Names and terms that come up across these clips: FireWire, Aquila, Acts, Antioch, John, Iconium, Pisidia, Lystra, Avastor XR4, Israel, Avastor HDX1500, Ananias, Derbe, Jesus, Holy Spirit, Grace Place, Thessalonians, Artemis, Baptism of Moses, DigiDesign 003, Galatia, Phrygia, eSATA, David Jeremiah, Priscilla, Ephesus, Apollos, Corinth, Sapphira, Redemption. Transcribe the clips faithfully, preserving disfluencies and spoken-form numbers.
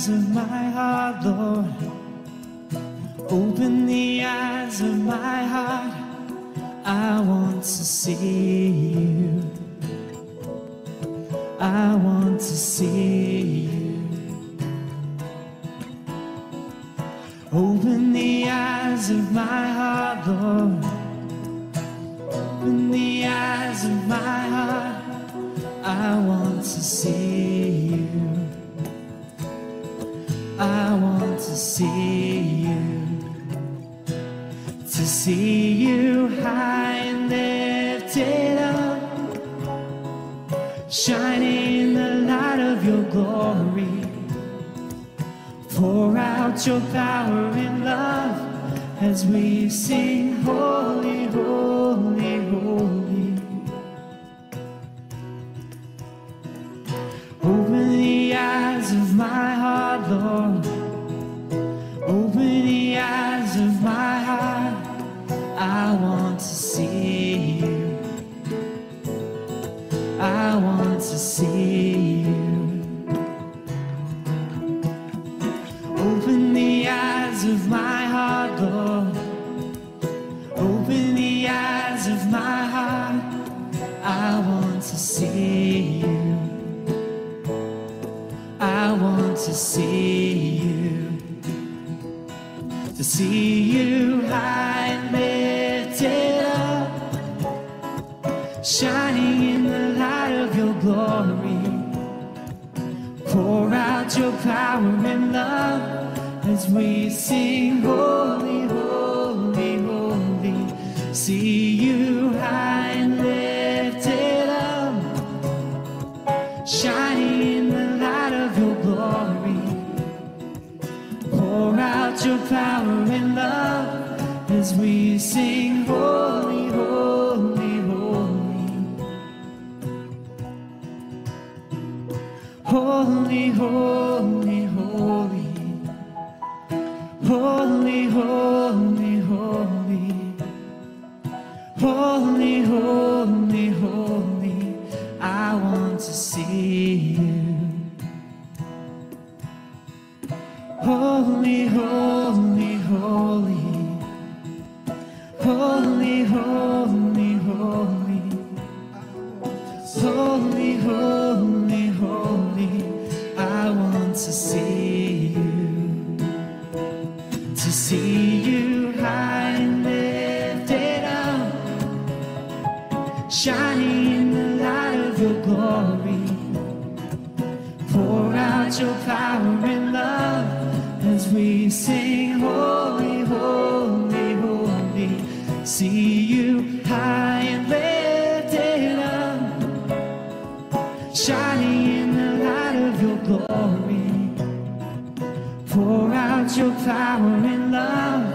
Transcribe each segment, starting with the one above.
eyes of my heart, Lord. Open the eyes of my heart. I want to see you. I want to see you. Open the eyes of my heart, Lord. Open the eyes of my heart. I want to see you. I want to see you. To see you high and lifted up, shining in the light of your glory. Pour out your power and love as we sing holy, holy, holy. Open the eyes of my heart, Lord. Open the eyes of my heart. I want to see you. I want to see you. Open the eyes of my heart, Lord. Open the eyes of my heart. I want to see you. I want to see you. To see you high and lifted up, shining in the light of your glory. Pour out your power and love as we sing holy, holy, holy. See you high and lifted up, shining in the light of your glory. Pour out your power and love as we sing holy, holy, holy. Holy, holy, holy. Holy, holy, holy. Holy, holy, holy. I want to see you. Holy, holy, holy. Holy, holy, holy. Holy, holy, holy. I want to see you. To see you high and lifted up, shining in the light of your glory. Pour out your power and love as we sing holy, holy, holy. See you high and lifted up, shining in the light of your glory. Pour out your power and love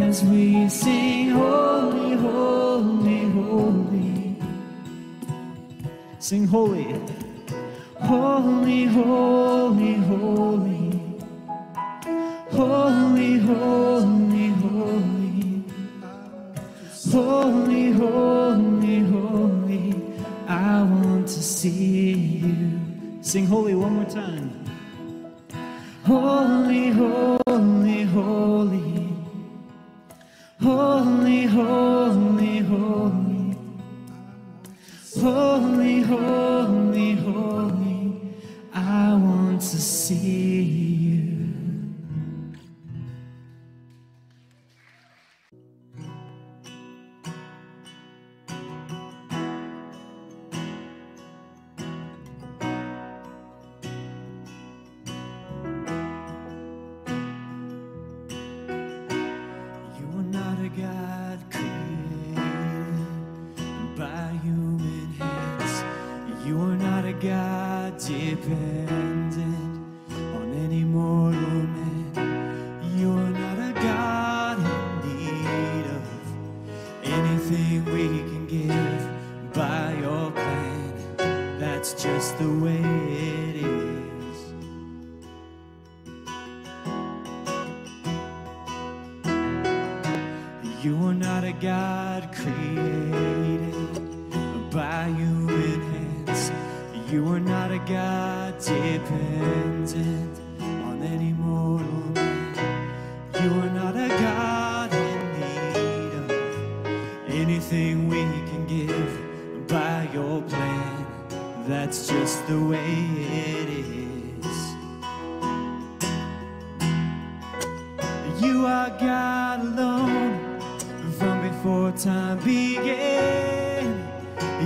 as we sing holy, holy, holy. Sing holy. Holy, holy, holy. Holy, holy, holy. Holy, holy, holy, I want to see you. Sing holy one more time. Holy, holy, holy. Holy, holy, holy. Holy, holy, holy, I want to see you. anymore, oh man. You are not a God in need of anything we can give by your plan. That's just the way it is. You are God alone from before time began.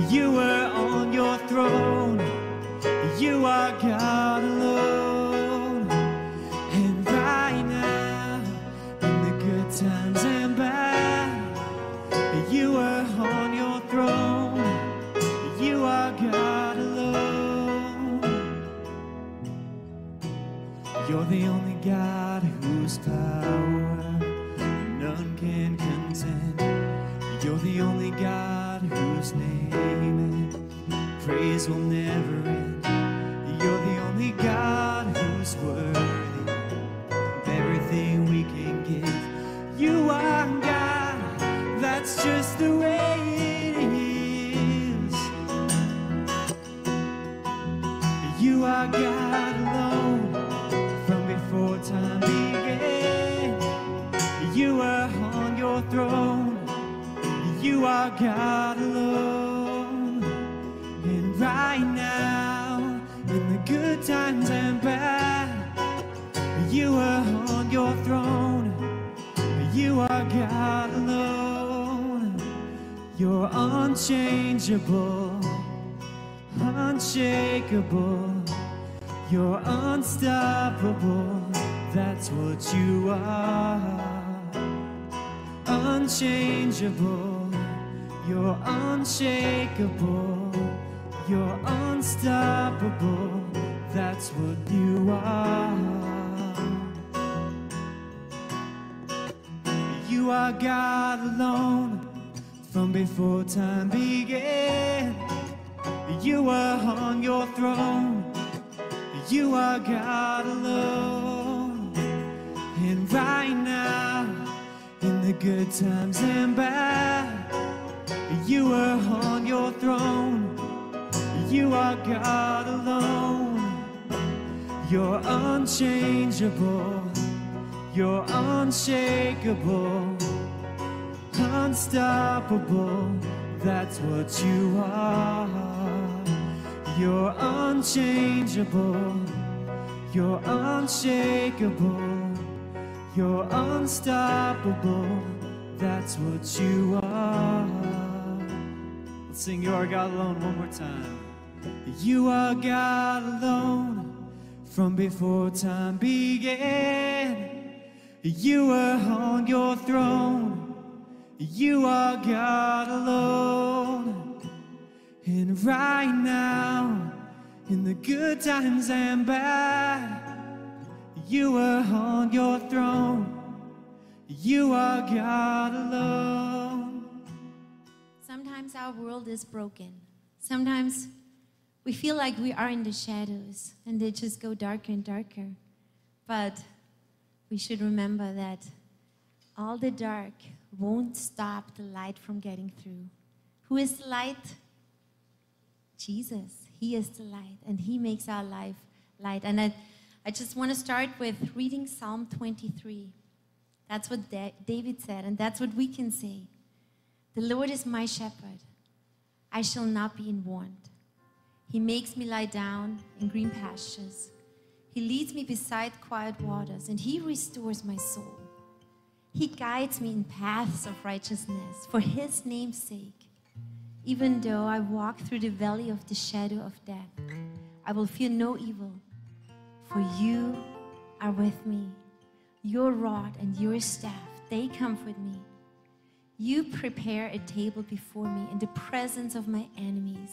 You were on your throne. You are God alone. And right now, in the good times and bad, you are on your throne. You are God alone. You're the only God whose power none can contend. You're the only God whose name and praise will never end. You're the only God who's worthy of everything we can give. You are God, that's just the way it is. You are God alone from before time began. You were on your throne. You are God alone. And right now, in the good times and bad, you are on your throne. You are God alone. You're unchangeable, unshakable. You're unstoppable. That's what you are. Unchangeable. You're unshakable. You're unstoppable, that's what you are. You are God alone, from before time began. You are on your throne, you are God alone. And right now, in the good times and bad, you are on your throne. You are God alone. You're unchangeable. You're unshakable. Unstoppable. That's what you are. You're unchangeable. You're unshakable. You're unstoppable. That's what you are. Let's sing You Are God Alone one more time. You are God alone, from before time began. You were on your throne. You are God alone. And right now, in the good times and bad, you were on your throne. You are God alone. Sometimes our world is broken. Sometimes we feel like we are in the shadows, and they just go darker and darker. But we should remember that all the dark won't stop the light from getting through. Who is the light? Jesus. He is the light, and He makes our life light. And I, I just want to start with reading Psalm twenty-three. That's what David said, and that's what we can say. The Lord is my shepherd. I shall not be in want. He makes me lie down in green pastures. He leads me beside quiet waters, and He restores my soul. He guides me in paths of righteousness for His name's sake. Even though I walk through the valley of the shadow of death, I will fear no evil, for You are with me. Your rod and Your staff, they comfort me. You prepare a table before me in the presence of my enemies.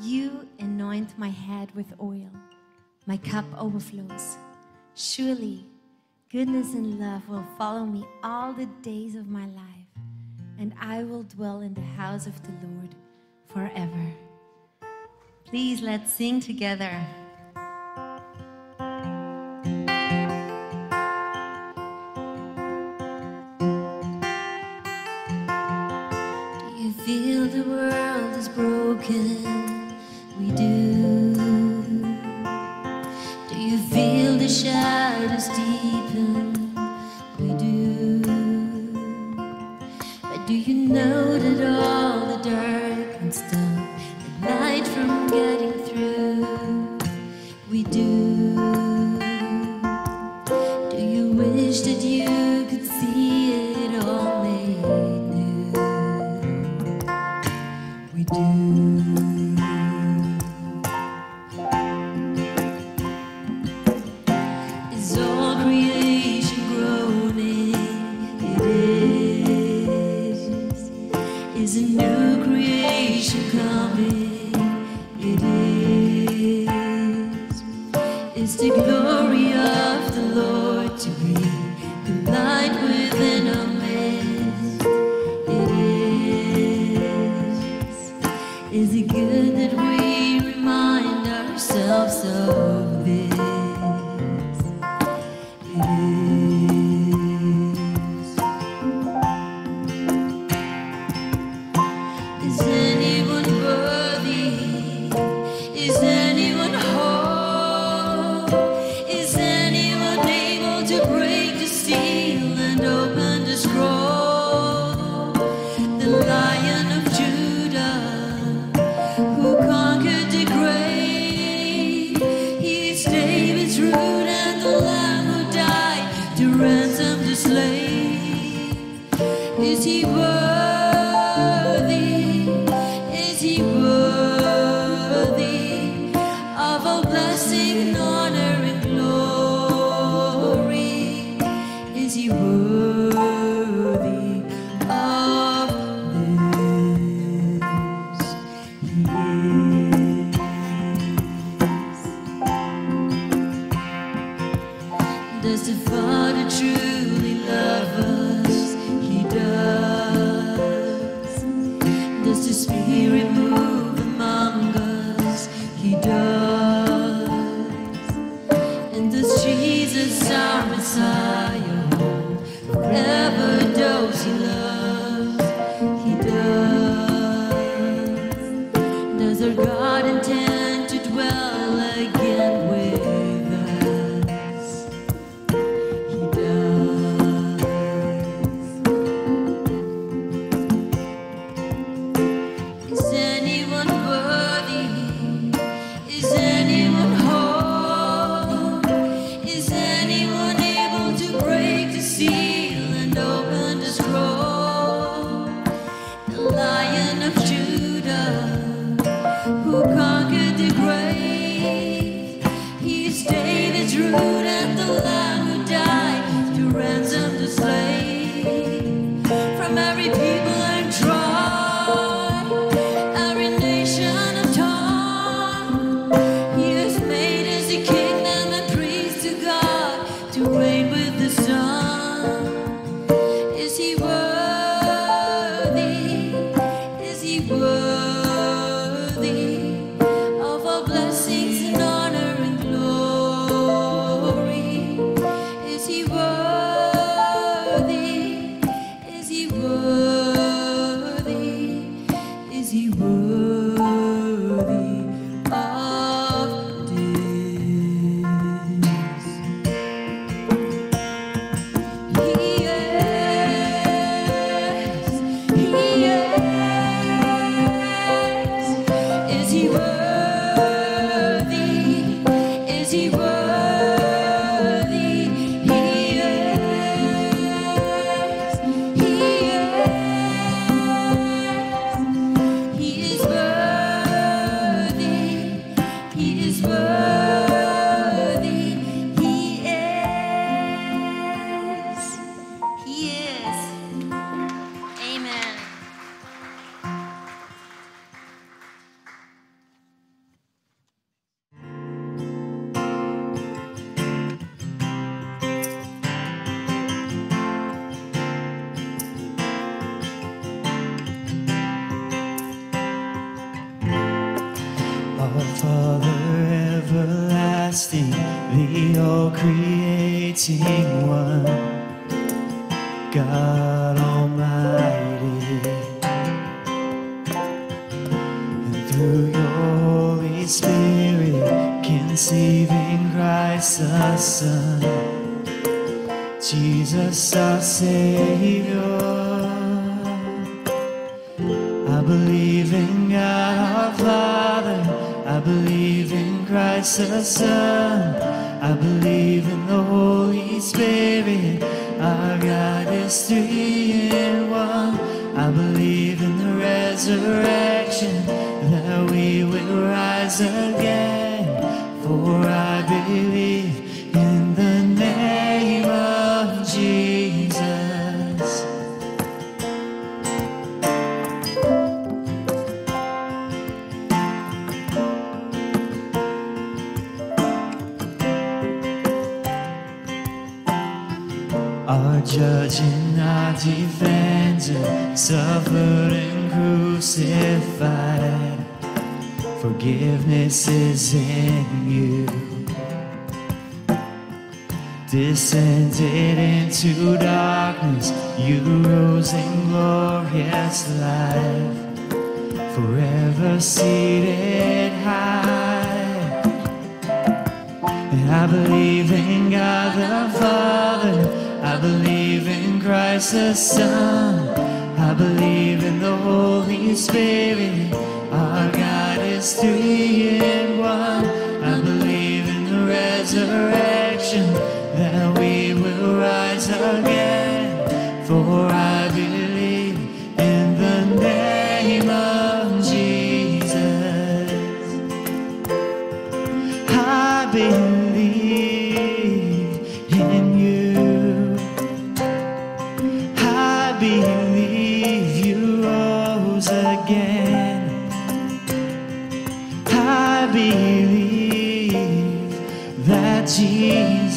You anoint my head with oil. My cup overflows. Surely, goodness and love will follow me all the days of my life, and I will dwell in the house of the Lord forever. Please, let's sing together. Do you feel the world is broken? We do. Do you feel the shadow? Again, for I believe.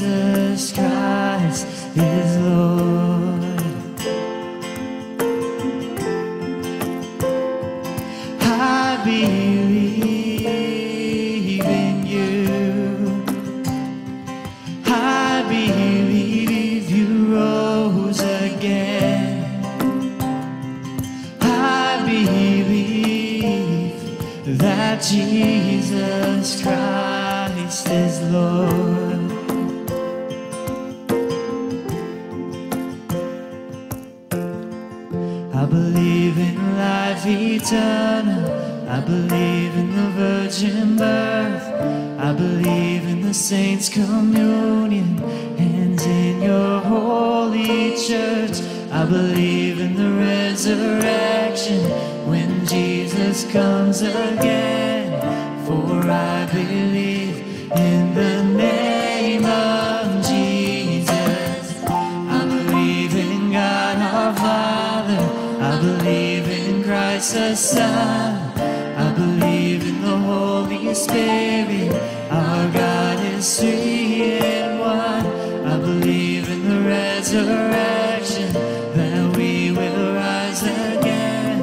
Jesus Christ is Lord. I believe in you. I believe you rose again. I believe that Jesus Christ is Lord. I believe in life eternal. I believe in the virgin birth. I believe in the saints' communion and in your holy church. I believe in the resurrection when Jesus comes again. For I believe in the name of Jesus. I believe in God our Father. I believe in Christ the Son. I believe in the Holy Spirit. Our God is three in one. I believe in the resurrection, that we will rise again.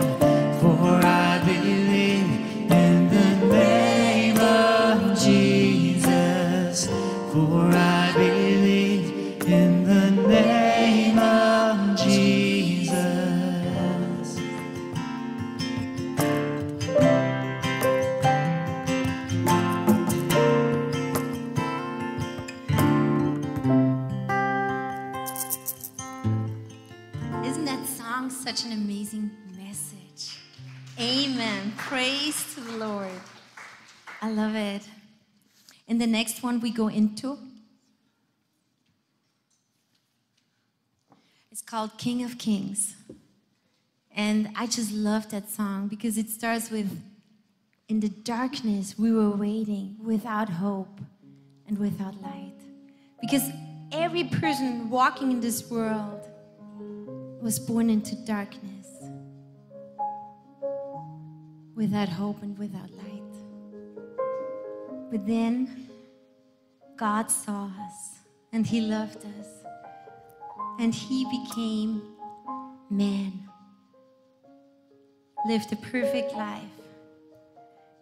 For I believe in the name of Jesus. For I believe in the name of Jesus. Such an amazing message. Amen. Praise to the Lord. I love it. And the next one we go into, it's called King of Kings. And I just love that song because it starts with, in the darkness we were waiting without hope and without light. Because every person walking in this world was born into darkness, without hope and without light. But then God saw us and He loved us and He became man, lived a perfect life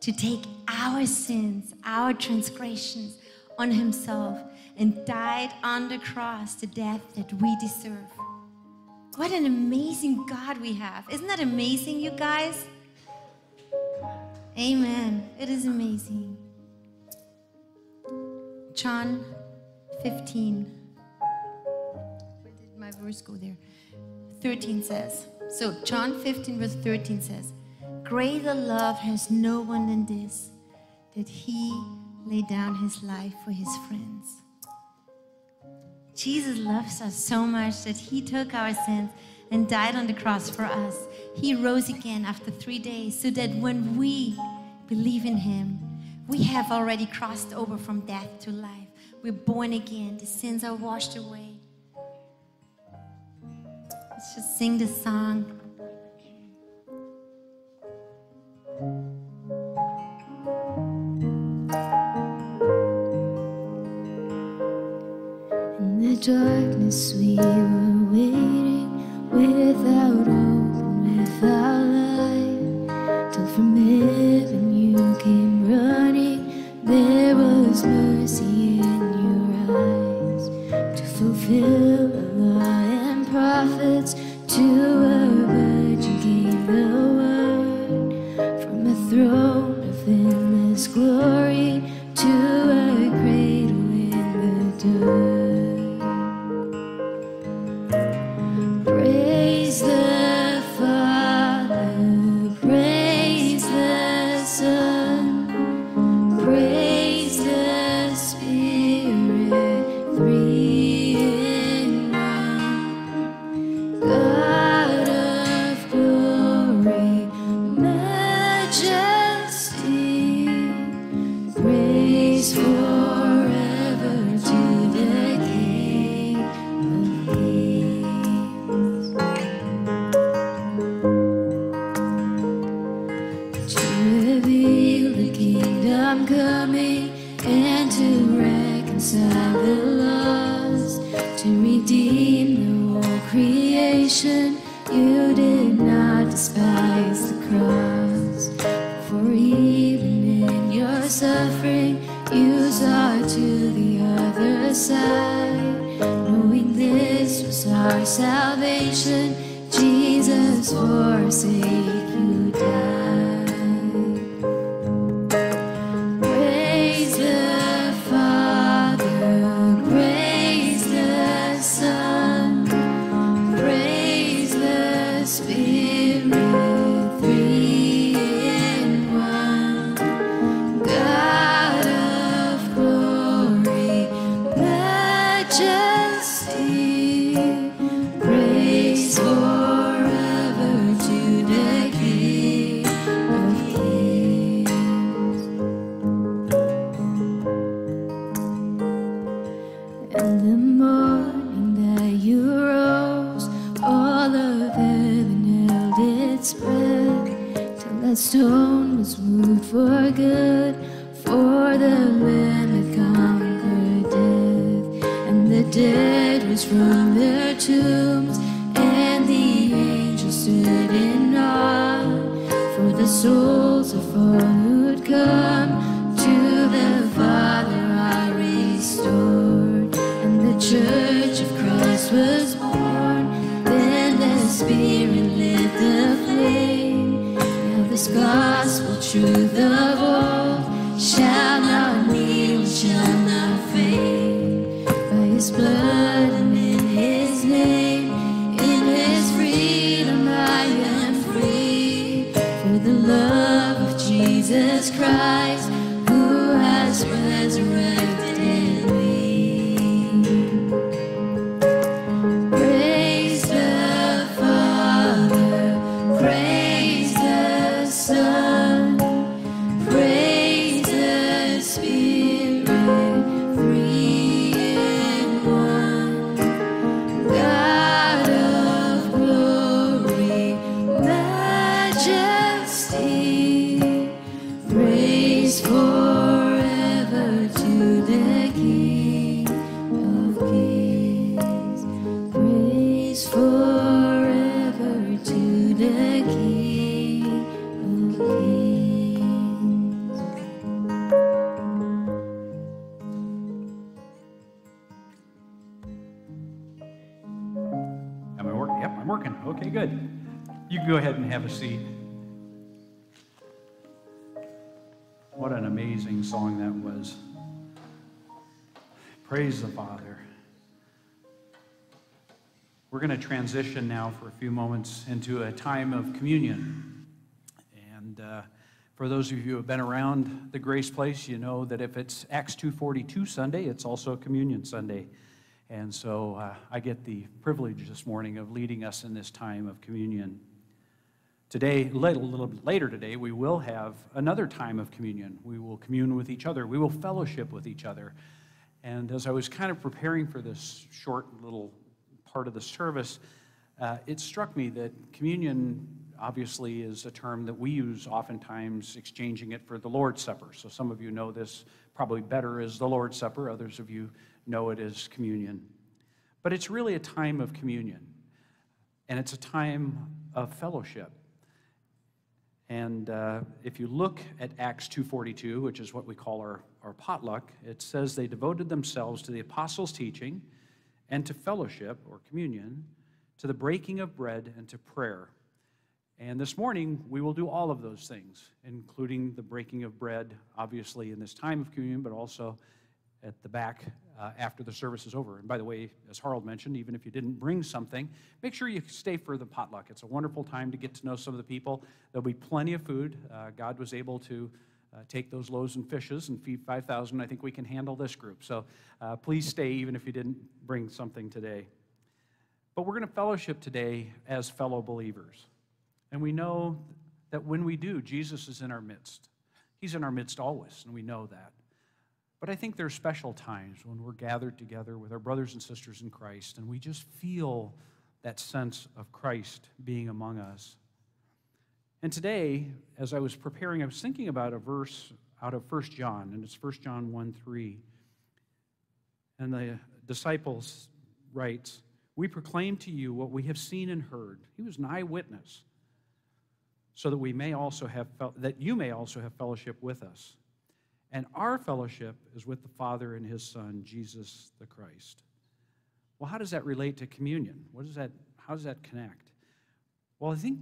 to take our sins, our transgressions on Himself, and died on the cross the death that we deserve. What an amazing God we have. Isn't that amazing, you guys? Amen. It is amazing. John fifteen. Where did my verse go there? thirteen says. So John fifteen verse thirteen says, greater love has no one than this, that He laid down His life for His friends. Jesus loves us so much that He took our sins and died on the cross for us. He rose again after three days so that when we believe in Him, we have already crossed over from death to life. We're born again. The sins are washed away. Let's just sing this song. Darkness, we were waiting without hope and without light, till from heaven you came running. There was mercy in your eyes to fulfill the law and prophets. To a virgin came the word from a throne of endless glory, to a cradle in the dirt. Three in one, God You did not despise the cross, for even in your suffering, you saw to the other side. Knowing this was our salvation, Jesus, for sake you died. Stone was moved for good, for the man that conquered death, and the dead was from their tombs, and the angels stood in awe, for the souls of all who'd come to the Father are restored, and the Church of Christ was born. Then the Spirit lit the flame. This gospel truth of old shall not kneel, shall not fade. By his blood and in his name, in his freedom I am free. For the love of Jesus Christ, who has resurrected me. Go ahead and have a seat. What an amazing song that was. Praise the Father. We're going to transition now for a few moments into a time of communion. And uh, for those of you who have been around the Grace Place, you know that if it's Acts two forty-two Sunday, it's also Communion Sunday. And so uh, I get the privilege this morning of leading us in this time of communion. Today, a little bit later today, we will have another time of communion. We will commune with each other. We will fellowship with each other. And as I was kind of preparing for this short little part of the service, uh, it struck me that communion obviously is a term that we use oftentimes exchanging it for the Lord's Supper. So some of you know this probably better as the Lord's Supper. Others of you know it as communion. But it's really a time of communion. And it's a time of fellowship. And uh, if you look at Acts two forty-two, which is what we call our, our potluck, it says they devoted themselves to the apostles' teaching and to fellowship, or communion, to the breaking of bread and to prayer. And this morning, we will do all of those things, including the breaking of bread, obviously in this time of communion, but also at the back uh, after the service is over. And by the way, as Harold mentioned, even if you didn't bring something, make sure you stay for the potluck. It's a wonderful time to get to know some of the people. There'll be plenty of food. Uh, God was able to uh, take those loaves and fishes and feed five thousand. I think we can handle this group. So uh, please stay even if you didn't bring something today. But we're going to fellowship today as fellow believers. And we know that when we do, Jesus is in our midst. He's in our midst always, and we know that. But I think there are special times when we're gathered together with our brothers and sisters in Christ, and we just feel that sense of Christ being among us. And today, as I was preparing, I was thinking about a verse out of First John, and it's First John one three. And the disciples writes, We proclaim to you what we have seen and heard. He was an eyewitness, so that we may also have that you may also have fellowship with us. And our fellowship is with the Father and his Son, Jesus the Christ. Well, how does that relate to communion? What does that, how does that connect? Well, I think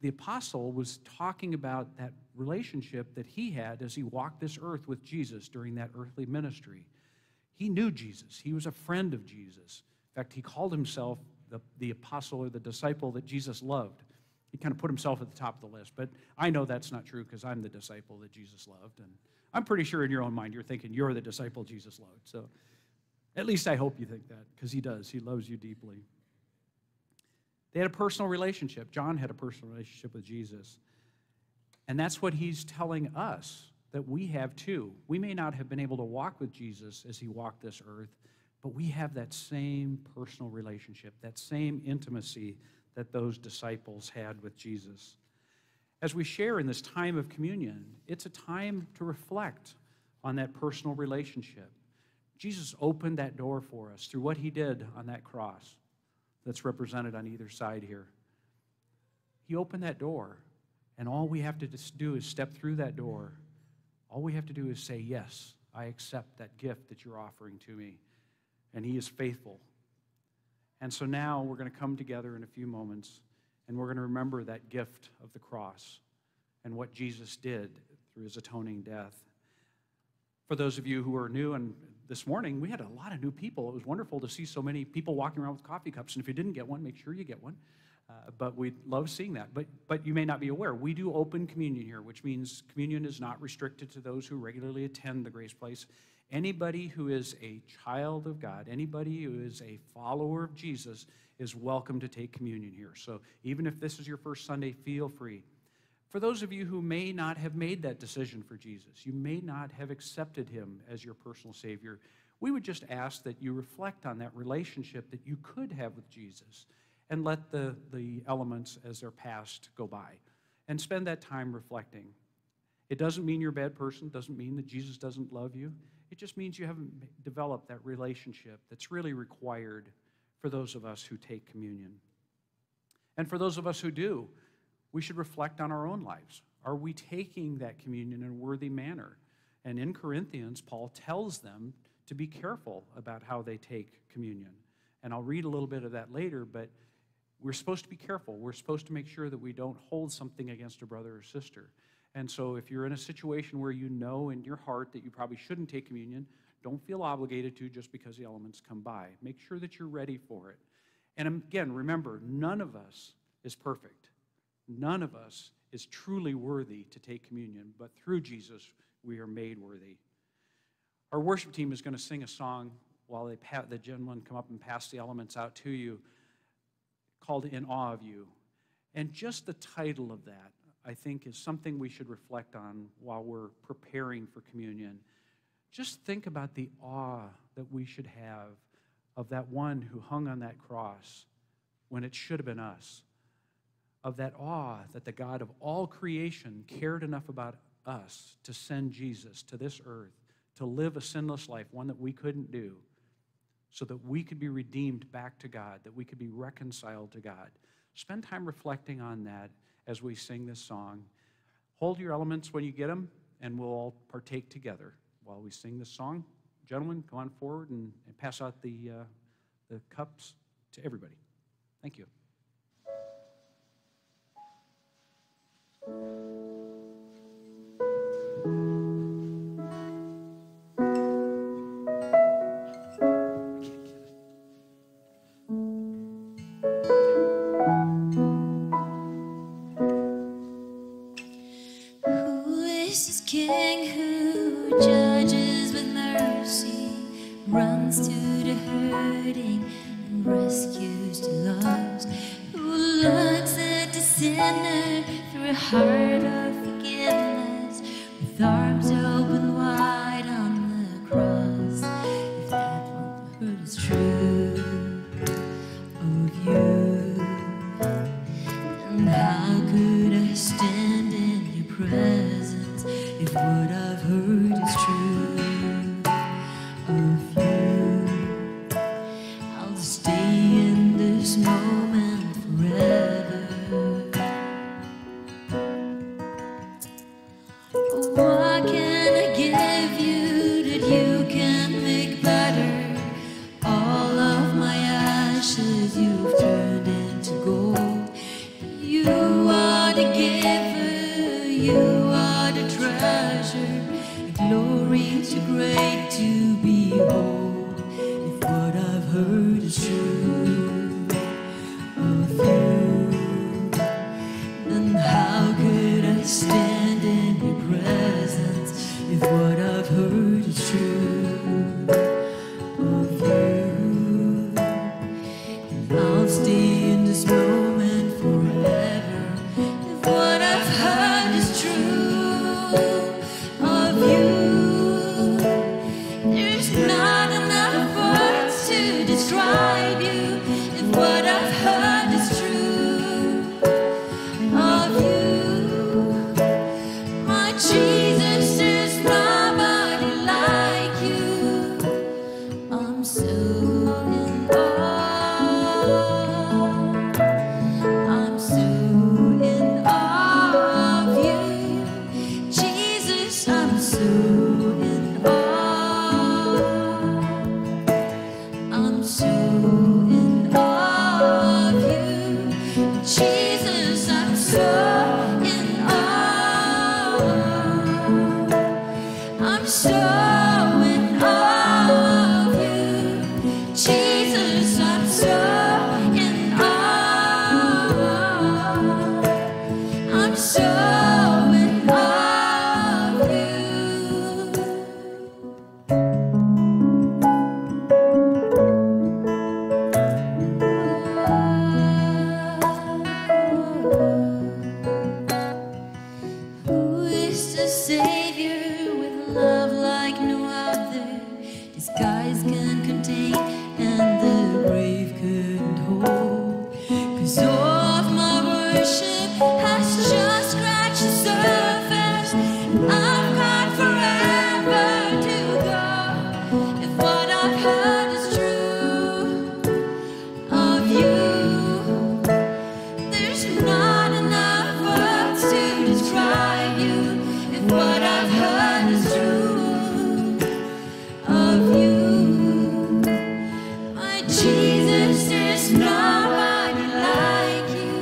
the apostle was talking about that relationship that he had as he walked this earth with Jesus during that earthly ministry. He knew Jesus. He was a friend of Jesus. In fact, he called himself the, the apostle or the disciple that Jesus loved. He kind of put himself at the top of the list, but I know that's not true because I'm the disciple that Jesus loved, and I'm pretty sure in your own mind you're thinking you're the disciple Jesus loved. So at least I hope you think that, because he does. He loves you deeply. They had a personal relationship. John had a personal relationship with Jesus, and that's what he's telling us that we have too. We may not have been able to walk with Jesus as he walked this earth, but we have that same personal relationship, that same intimacy that those disciples had with Jesus. As we share in this time of communion, it's a time to reflect on that personal relationship. Jesus opened that door for us through what he did on that cross that's represented on either side here. He opened that door, and all we have to do is step through that door. All we have to do is say, yes, I accept that gift that you're offering to me, and he is faithful. And so now we're going to come together in a few moments, and we're going to remember that gift of the cross and what Jesus did through his atoning death. For those of you who are new, and this morning we had a lot of new people. It was wonderful to see so many people walking around with coffee cups, and if you didn't get one, make sure you get one. Uh, but we love seeing that. But, but you may not be aware, we do open communion here, which means communion is not restricted to those who regularly attend the Grace Place. Anybody who is a child of God, anybody who is a follower of Jesus is welcome to take communion here. So even if this is your first Sunday, feel free. For those of you who may not have made that decision for Jesus, you may not have accepted him as your personal Savior, we would just ask that you reflect on that relationship that you could have with Jesus and let the, the elements as they're passed go by and spend that time reflecting. It doesn't mean you're a bad person. It doesn't mean that Jesus doesn't love you. It just means you haven't developed that relationship that's really required for those of us who take communion. And for those of us who do, we should reflect on our own lives. Are we taking that communion in a worthy manner? And in Corinthians, Paul tells them to be careful about how they take communion. And I'll read a little bit of that later, but we're supposed to be careful. We're supposed to make sure that we don't hold something against a brother or sister. And so if you're in a situation where you know in your heart that you probably shouldn't take communion, don't feel obligated to just because the elements come by. Make sure that you're ready for it. And again, remember, none of us is perfect. None of us is truly worthy to take communion, but through Jesus, we are made worthy. Our worship team is going to sing a song while they pat, the gentlemen come up and pass the elements out to you, called In Awe of You. And just the title of that, I think, is something we should reflect on while we're preparing for communion. Just think about the awe that we should have of that one who hung on that cross when it should have been us, of that awe that the God of all creation cared enough about us to send Jesus to this earth to live a sinless life, one that we couldn't do, so that we could be redeemed back to God, that we could be reconciled to God. Spend time reflecting on that as we sing this song. Hold your elements when you get them, and we'll all partake together while we sing this song. Gentlemen, go on forward and, and pass out the, uh, the cups to everybody. Thank you. Stay glory's too great to behold. If what I've heard is true of you, then how could I stand in your presence? If what I've heard is true of you, then I'll stay in this moment forever. If what I've heard is true of you, there's not enough words to describe you. If what I've heard is true of you, my Jesus, there's nobody like you. I'm so in awe, I'm so in awe of you, Jesus. I'm so in awe, I'm so in awe of you, Jesus. I'm so in awe, I'm so in awe of you, Jesus. I'm so in awe, I'm so in awe of you. Who is the Savior with love like no other? The skies can contain and the grave couldn't hold. 'Cause all of my worship has just scratched the surface. And I've got forever to go. If what I've heard is true of you, there's not enough words to describe you. If what I've heard is true of you, my Jesus, there's nobody like you.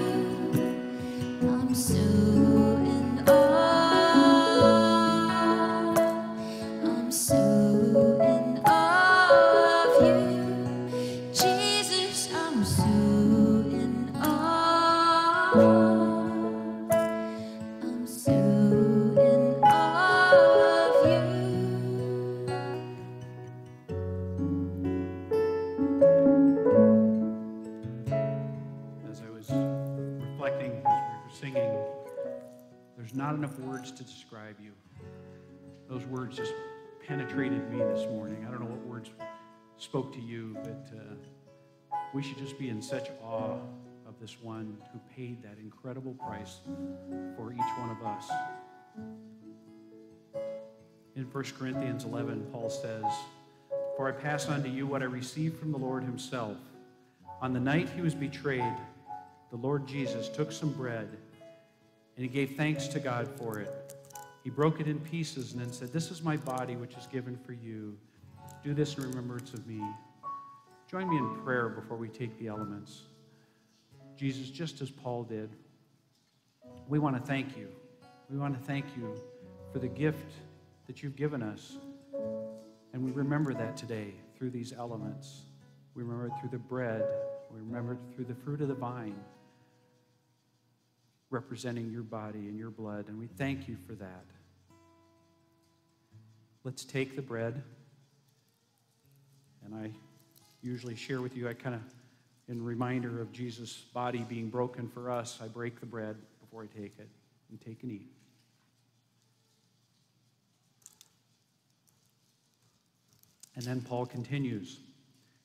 I'm so in awe, I'm so in awe of you, Jesus. I'm so in awe, I'm so in awe of you. As I was reflecting, as we were singing, there's not enough words to describe you. Those words just penetrated me this morning. I don't know what words spoke to you, but uh, we should just be in such awe of this one who paid that incredible price for each one of us. In First Corinthians eleven, Paul says, "For I pass on to you what I received from the Lord himself. On the night he was betrayed, the Lord Jesus took some bread, and he gave thanks to God for it. He broke it in pieces and then said, 'This is my body, which is given for you. Do this in remembrance of me.'" Join me in prayer before we take the elements. Jesus, just as Paul did, we want to thank you. We want to thank you for the gift that you've given us. And we remember that today through these elements. We remember it through the bread. We remember it through the fruit of the vine, representing your body and your blood, and we thank you for that. Let's take the bread, and I usually share with you, I kind of, in reminder of Jesus' body being broken for us, I break the bread before I take it, and take and eat. And then Paul continues,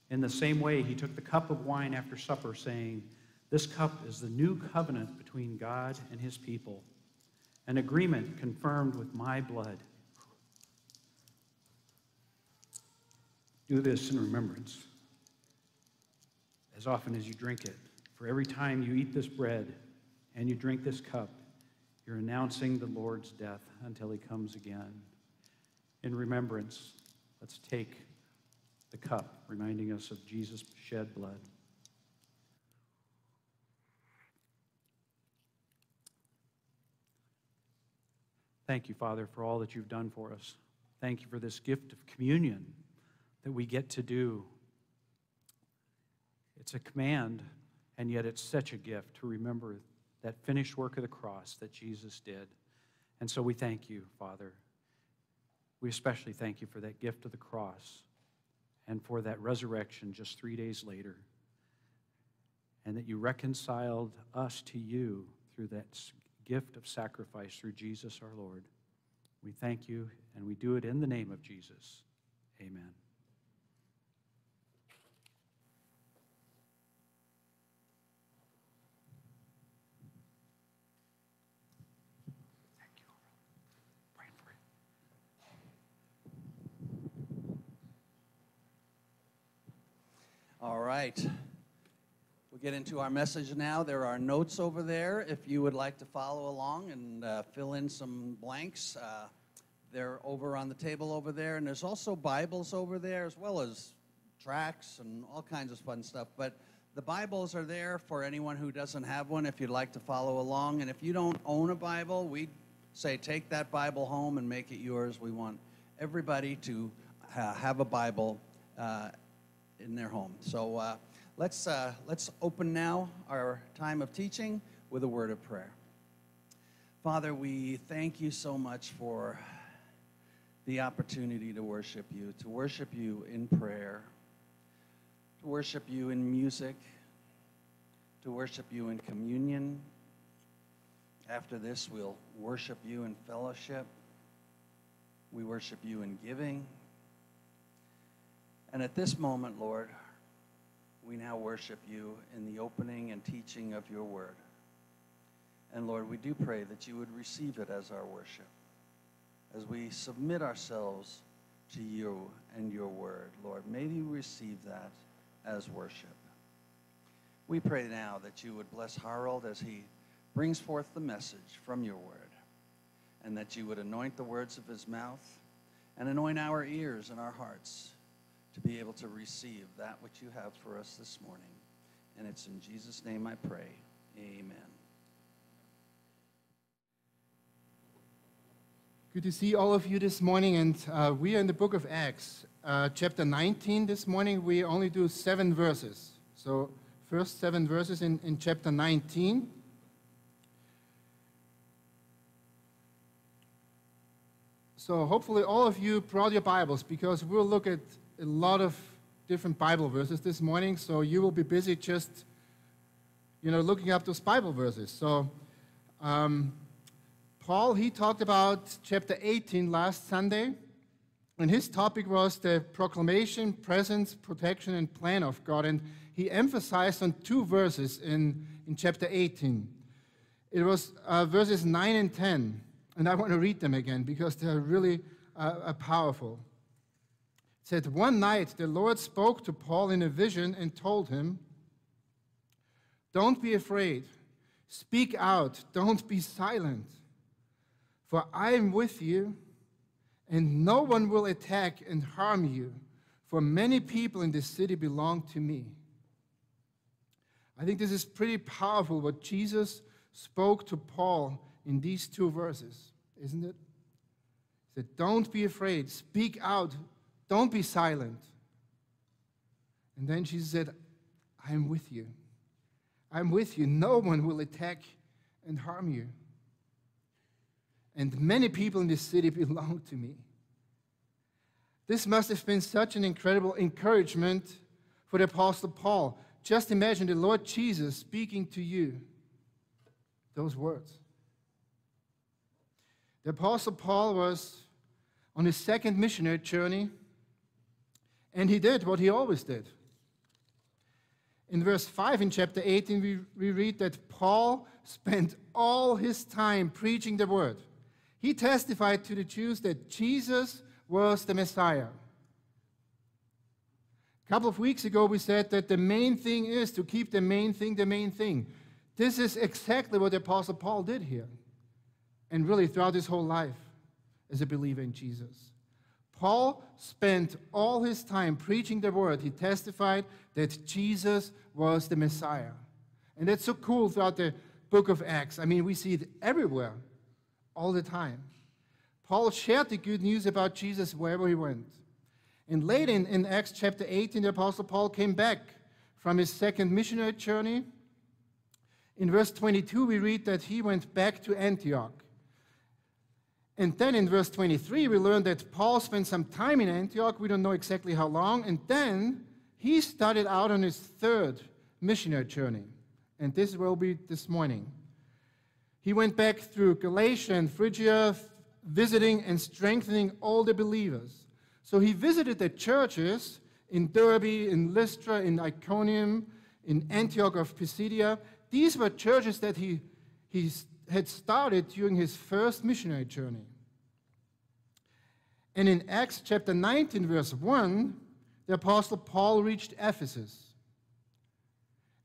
"In the same way, he took the cup of wine after supper, saying, 'This cup is the new covenant between God and his people, an agreement confirmed with my blood. Do this in remembrance as often as you drink it. For every time you eat this bread and you drink this cup, you're announcing the Lord's death until he comes again.'" In remembrance, let's take the cup, reminding us of Jesus' shed blood. Thank you, Father, for all that you've done for us. Thank you for this gift of communion that we get to do. It's a command, and yet it's such a gift to remember that finished work of the cross that Jesus did. And so we thank you, Father. We especially thank you for that gift of the cross and for that resurrection just three days later, and that you reconciled us to you through that gift of sacrifice through Jesus our Lord. We thank you, and we do it in the name of Jesus. Amen. All right, we'll get into our message now. There are notes over there if you would like to follow along and uh, fill in some blanks. Uh, they're over on the table over there, and there's also Bibles over there, as well as tracts and all kinds of fun stuff. But the Bibles are there for anyone who doesn't have one if you'd like to follow along. And if you don't own a Bible, we say take that Bible home and make it yours. We want everybody to uh, have a Bible uh, in their home. So uh, let's, uh, let's open now our time of teaching with a word of prayer. Father, we thank you so much for the opportunity to worship you, to worship you in prayer, to worship you in music, to worship you in communion. After this, we'll worship you in fellowship. We worship you in giving. And at this moment, Lord, we now worship you in the opening and teaching of your word. And Lord, we do pray that you would receive it as our worship, as we submit ourselves to you and your word. Lord, may you receive that as worship. We pray now that you would bless Harold as he brings forth the message from your word, and that you would anoint the words of his mouth and anoint our ears and our hearts to be able to receive that which you have for us this morning. And it's in Jesus' name I pray. Amen. Good to see all of you this morning. And uh, we are in the book of Acts, uh, chapter nineteen this morning. We only do seven verses. So first seven verses in, in chapter nineteen. So hopefully all of you brought your Bibles, because we'll look at a lot of different Bible verses this morning, so you will be busy just, you know, looking up those Bible verses. So, um, Paul, he talked about chapter eighteen last Sunday, and his topic was the proclamation, presence, protection, and plan of God, and he emphasized on two verses in, in chapter eighteen. It was uh, verses nine and ten, and I want to read them again because they're really uh, powerful. Said, one night the Lord spoke to Paul in a vision and told him, don't be afraid, speak out, don't be silent, for I am with you, and no one will attack and harm you, for many people in this city belong to me. I think this is pretty powerful what Jesus spoke to Paul in these two verses, isn't it? He said, don't be afraid, speak out, don't be silent. And then she said, I'm with you. I'm with you. No one will attack and harm you. And many people in this city belong to me. This must have been such an incredible encouragement for the Apostle Paul. Just imagine the Lord Jesus speaking to you those words. The Apostle Paul was on his second missionary journey, and he did what he always did. In verse five in chapter eighteen, we, we read that Paul spent all his time preaching the word. He testified to the Jews that Jesus was the Messiah. A couple of weeks ago, we said that the main thing is to keep the main thing the main thing. This is exactly what the Apostle Paul did here, and really throughout his whole life as a believer in Jesus. Paul spent all his time preaching the word. He testified that Jesus was the Messiah. And that's so cool throughout the book of Acts. I mean, we see it everywhere, all the time. Paul shared the good news about Jesus wherever he went. And later in, in Acts chapter eighteen, the Apostle Paul came back from his second missionary journey. In verse twenty-two, we read that he went back to Antioch. And then in verse twenty-three, we learn that Paul spent some time in Antioch. We don't know exactly how long. And then he started out on his third missionary journey. And this will be this morning. He went back through Galatia and Phrygia, visiting and strengthening all the believers. So he visited the churches in Derbe, in Lystra, in Iconium, in Antioch of Pisidia. These were churches that he, he had started during his first missionary journey. And in Acts chapter nineteen, verse one, the Apostle Paul reached Ephesus.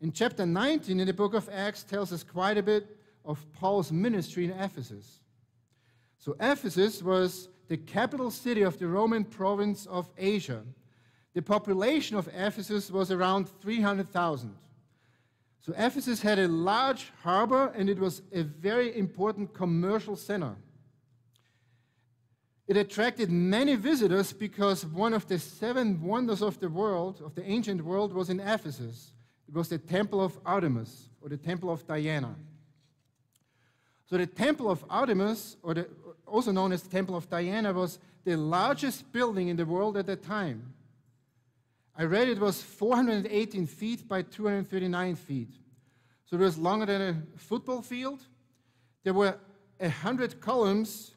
In chapter nineteen, in the book of Acts, tells us quite a bit of Paul's ministry in Ephesus. So Ephesus was the capital city of the Roman province of Asia. The population of Ephesus was around three hundred thousand. So Ephesus had a large harbor, and it was a very important commercial center. It attracted many visitors because one of the seven wonders of the world, of the ancient world, was in Ephesus. It was the Temple of Artemis, or the Temple of Diana. So the Temple of Artemis, or the, also known as the Temple of Diana, was the largest building in the world at that time. I read it was four hundred eighteen feet by two hundred thirty-nine feet. So it was longer than a football field. There were one hundred columns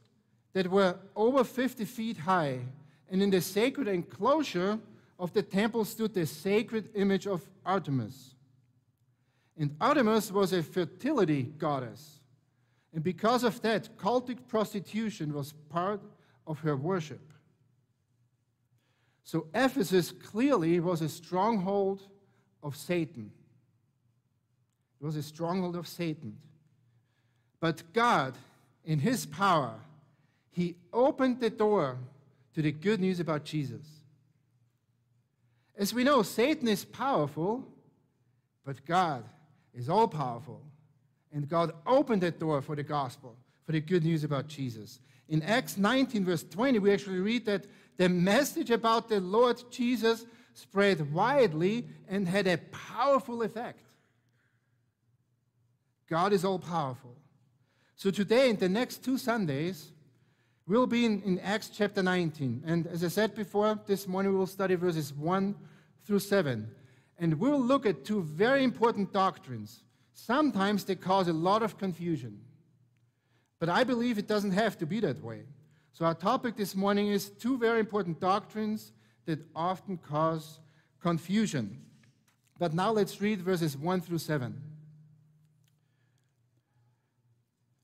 that were over fifty feet high. And in the sacred enclosure of the temple stood the sacred image of Artemis. And Artemis was a fertility goddess. And because of that, cultic prostitution was part of her worship. So Ephesus clearly was a stronghold of Satan. It was a stronghold of Satan. But God, in his power, he opened the door to the good news about Jesus. As we know, Satan is powerful, but God is all-powerful. And God opened that door for the gospel, for the good news about Jesus. In Acts nineteen, verse twenty, we actually read that the message about the Lord Jesus spread widely and had a powerful effect. God is all-powerful. So today, in the next two Sundays, we'll be in, in Acts chapter nineteen. And as I said before, this morning we will study verses one through seven. And we'll look at two very important doctrines. Sometimes they cause a lot of confusion. But I believe it doesn't have to be that way. So our topic this morning is two very important doctrines that often cause confusion. But now let's read verses one through seven.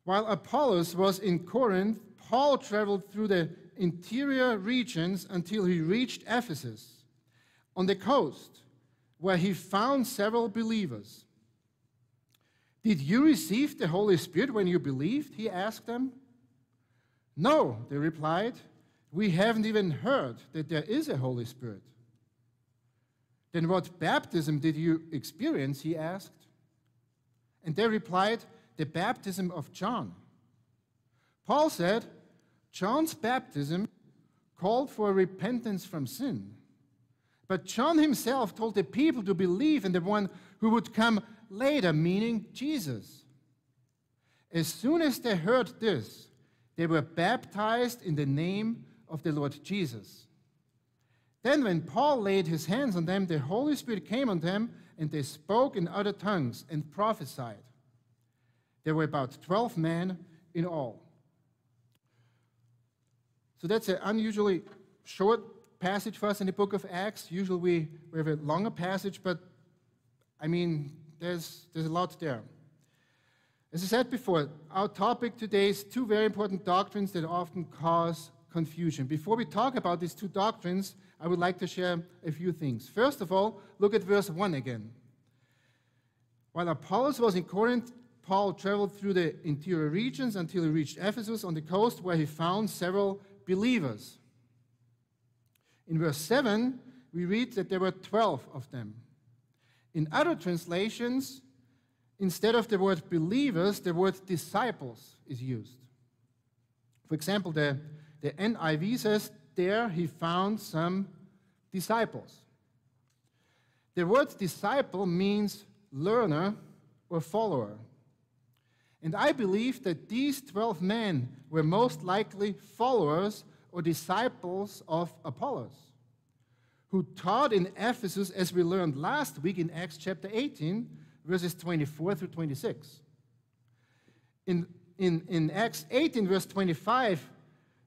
While Apollos was in Corinth, Paul traveled through the interior regions until he reached Ephesus on the coast, where he found several believers. "Did you receive the Holy Spirit when you believed?" he asked them. "No," they replied, "we haven't even heard that there is a Holy Spirit." "Then what baptism did you experience?" he asked. And they replied, "The baptism of John." Paul said, "John's baptism called for repentance from sin. But John himself told the people to believe in the one who would come later," meaning Jesus. As soon as they heard this, they were baptized in the name of the Lord Jesus. Then when Paul laid his hands on them, the Holy Spirit came on them, and they spoke in other tongues and prophesied. There were about twelve men in all. So that's an unusually short passage for us in the book of Acts. Usually we, we have a longer passage, but I mean, there's, there's a lot there. As I said before, our topic today is two very important doctrines that often cause confusion. Before we talk about these two doctrines, I would like to share a few things. First of all, look at verse one again. While Apollos was in Corinth, Paul traveled through the interior regions until he reached Ephesus on the coast, where he found several believers. In verse seven, we read that there were twelve of them. In other translations, instead of the word believers, the word disciples is used. For example, the, the N I V says, there he found some disciples. The word disciple means learner or follower. And I believe that these twelve men were most likely followers or disciples of Apollos, who taught in Ephesus, as we learned last week in Acts chapter eighteen, verses twenty-four through twenty-six. In, in, in Acts eighteen, verse twenty-five,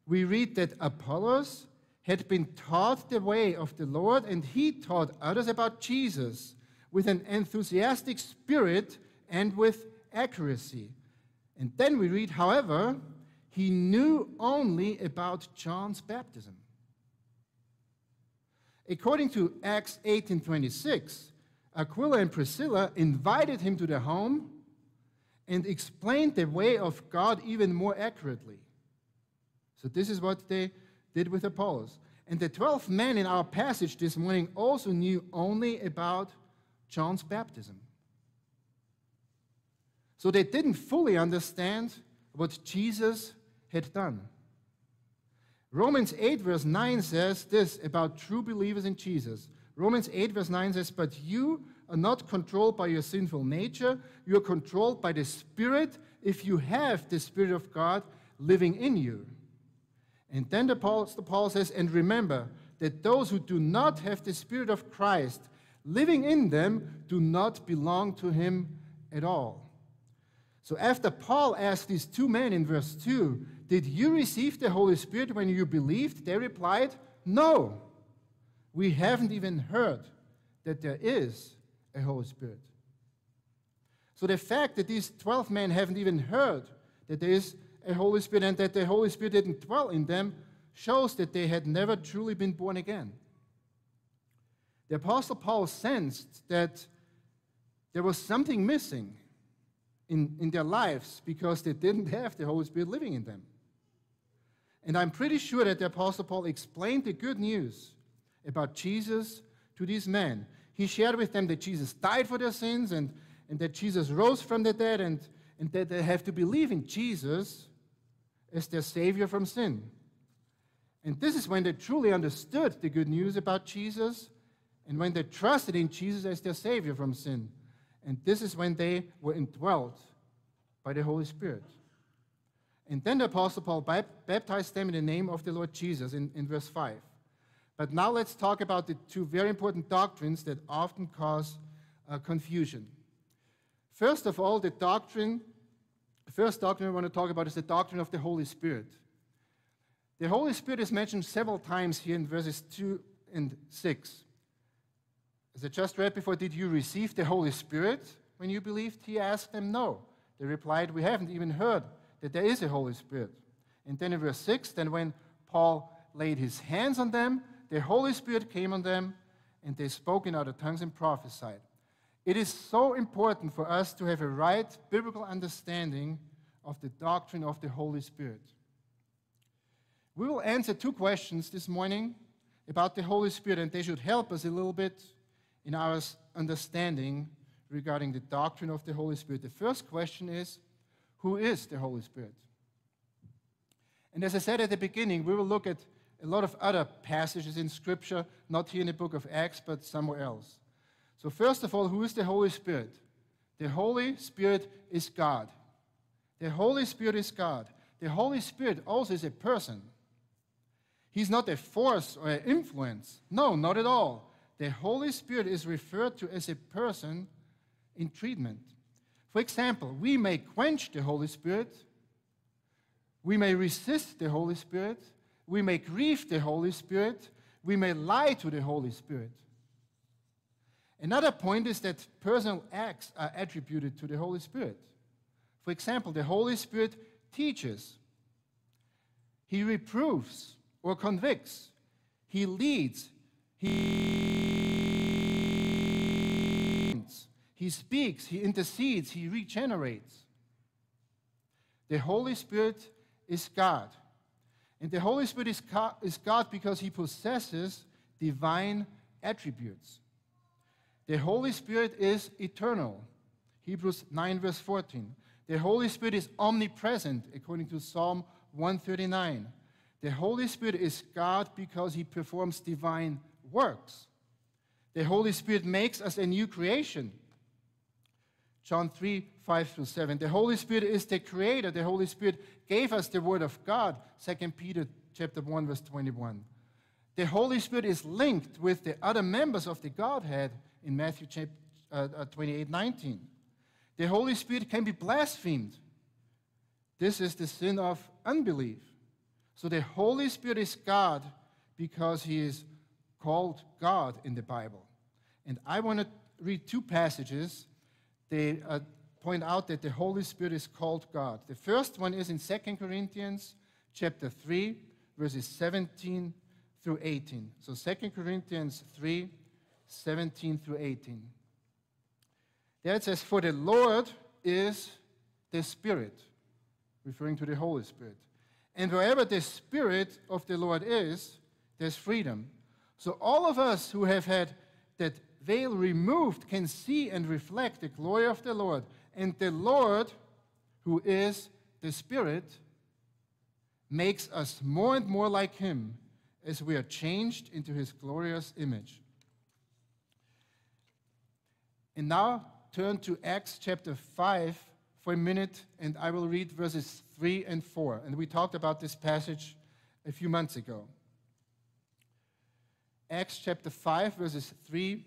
we read that Apollos had been taught the way of the Lord, and he taught others about Jesus with an enthusiastic spirit and with accuracy. And then we read, however, he knew only about John's baptism. According to Acts eighteen twenty-six, Aquila and Priscilla invited him to their home and explained the way of God even more accurately. So this is what they did with Apollos. And the twelve men in our passage this morning also knew only about John's baptism. So they didn't fully understand what Jesus had done. Romans eight verse nine says this about true believers in Jesus. Romans eight verse nine says, but you are not controlled by your sinful nature. You are controlled by the Spirit, if you have the Spirit of God living in you. And then the Apostle Paul says, and remember that those who do not have the Spirit of Christ living in them do not belong to him at all. So after Paul asked these two men in verse two, did you receive the Holy Spirit when you believed? They replied, no, we haven't even heard that there is a Holy Spirit. So the fact that these twelve men haven't even heard that there is a Holy Spirit and that the Holy Spirit didn't dwell in them shows that they had never truly been born again. The Apostle Paul sensed that there was something missing In, in their lives because they didn't have the Holy Spirit living in them. And I'm pretty sure that the Apostle Paul explained the good news about Jesus to these men. He shared with them that Jesus died for their sins and, and that Jesus rose from the dead and, and that they have to believe in Jesus as their Savior from sin. And this is when they truly understood the good news about Jesus and when they trusted in Jesus as their Savior from sin. And this is when they were indwelt by the Holy Spirit. And then the Apostle Paul baptized them in the name of the Lord Jesus in, in verse five. But now let's talk about the two very important doctrines that often cause uh, confusion. First of all, the doctrine, the first doctrine I want to talk about is the doctrine of the Holy Spirit. The Holy Spirit is mentioned several times here in verses two and six. As I just read before, did you receive the Holy Spirit when you believed? He asked them, no. They replied, we haven't even heard that there is a Holy Spirit. And then in verse six, then when Paul laid his hands on them, the Holy Spirit came on them, and they spoke in other tongues and prophesied. It is so important for us to have a right biblical understanding of the doctrine of the Holy Spirit. We will answer two questions this morning about the Holy Spirit, and they should help us a little bit in our understanding regarding the doctrine of the Holy Spirit. The first question is, who is the Holy Spirit? And as I said at the beginning, we will look at a lot of other passages in Scripture, not here in the book of Acts, but somewhere else. So first of all, who is the Holy Spirit? The Holy Spirit is God. The Holy Spirit is God. The Holy Spirit also is a person. He's not a force or an influence. No, not at all. The Holy Spirit is referred to as a person in treatment. For example, we may quench the Holy Spirit, we may resist the Holy Spirit, we may grieve the Holy Spirit, we may lie to the Holy Spirit. Another point is that personal acts are attributed to the Holy Spirit. For example, the Holy Spirit teaches, he reproves or convicts, he leads, He, he speaks, he intercedes, he regenerates. The Holy Spirit is God. And the Holy Spirit is God, is God because he possesses divine attributes. The Holy Spirit is eternal. Hebrews nine verse fourteen. The Holy Spirit is omnipresent according to Psalm one thirty-nine. The Holy Spirit is God because he performs divine works. The Holy Spirit makes us a new creation. John three, five through seven. The Holy Spirit is the creator. The Holy Spirit gave us the word of God. Second Peter chapter one, verse twenty-one. The Holy Spirit is linked with the other members of the Godhead in Matthew chapter uh, twenty-eight, nineteen. The Holy Spirit can be blasphemed. This is the sin of unbelief. So the Holy Spirit is God because he is called God in the Bible. And I want to read two passages. They uh, point out that the Holy Spirit is called God. The first one is in Second Corinthians chapter three, verses seventeen through eighteen. So Second Corinthians three, seventeen through eighteen. There it says, "For the Lord is the Spirit," referring to the Holy Spirit. "And wherever the Spirit of the Lord is, there's freedom. So all of us who have had that veil removed can see and reflect the glory of the Lord. And the Lord, who is the Spirit, makes us more and more like him as we are changed into his glorious image." And now turn to Acts chapter five for a minute, and I will read verses three and four. And we talked about this passage a few months ago. Acts chapter five, verses three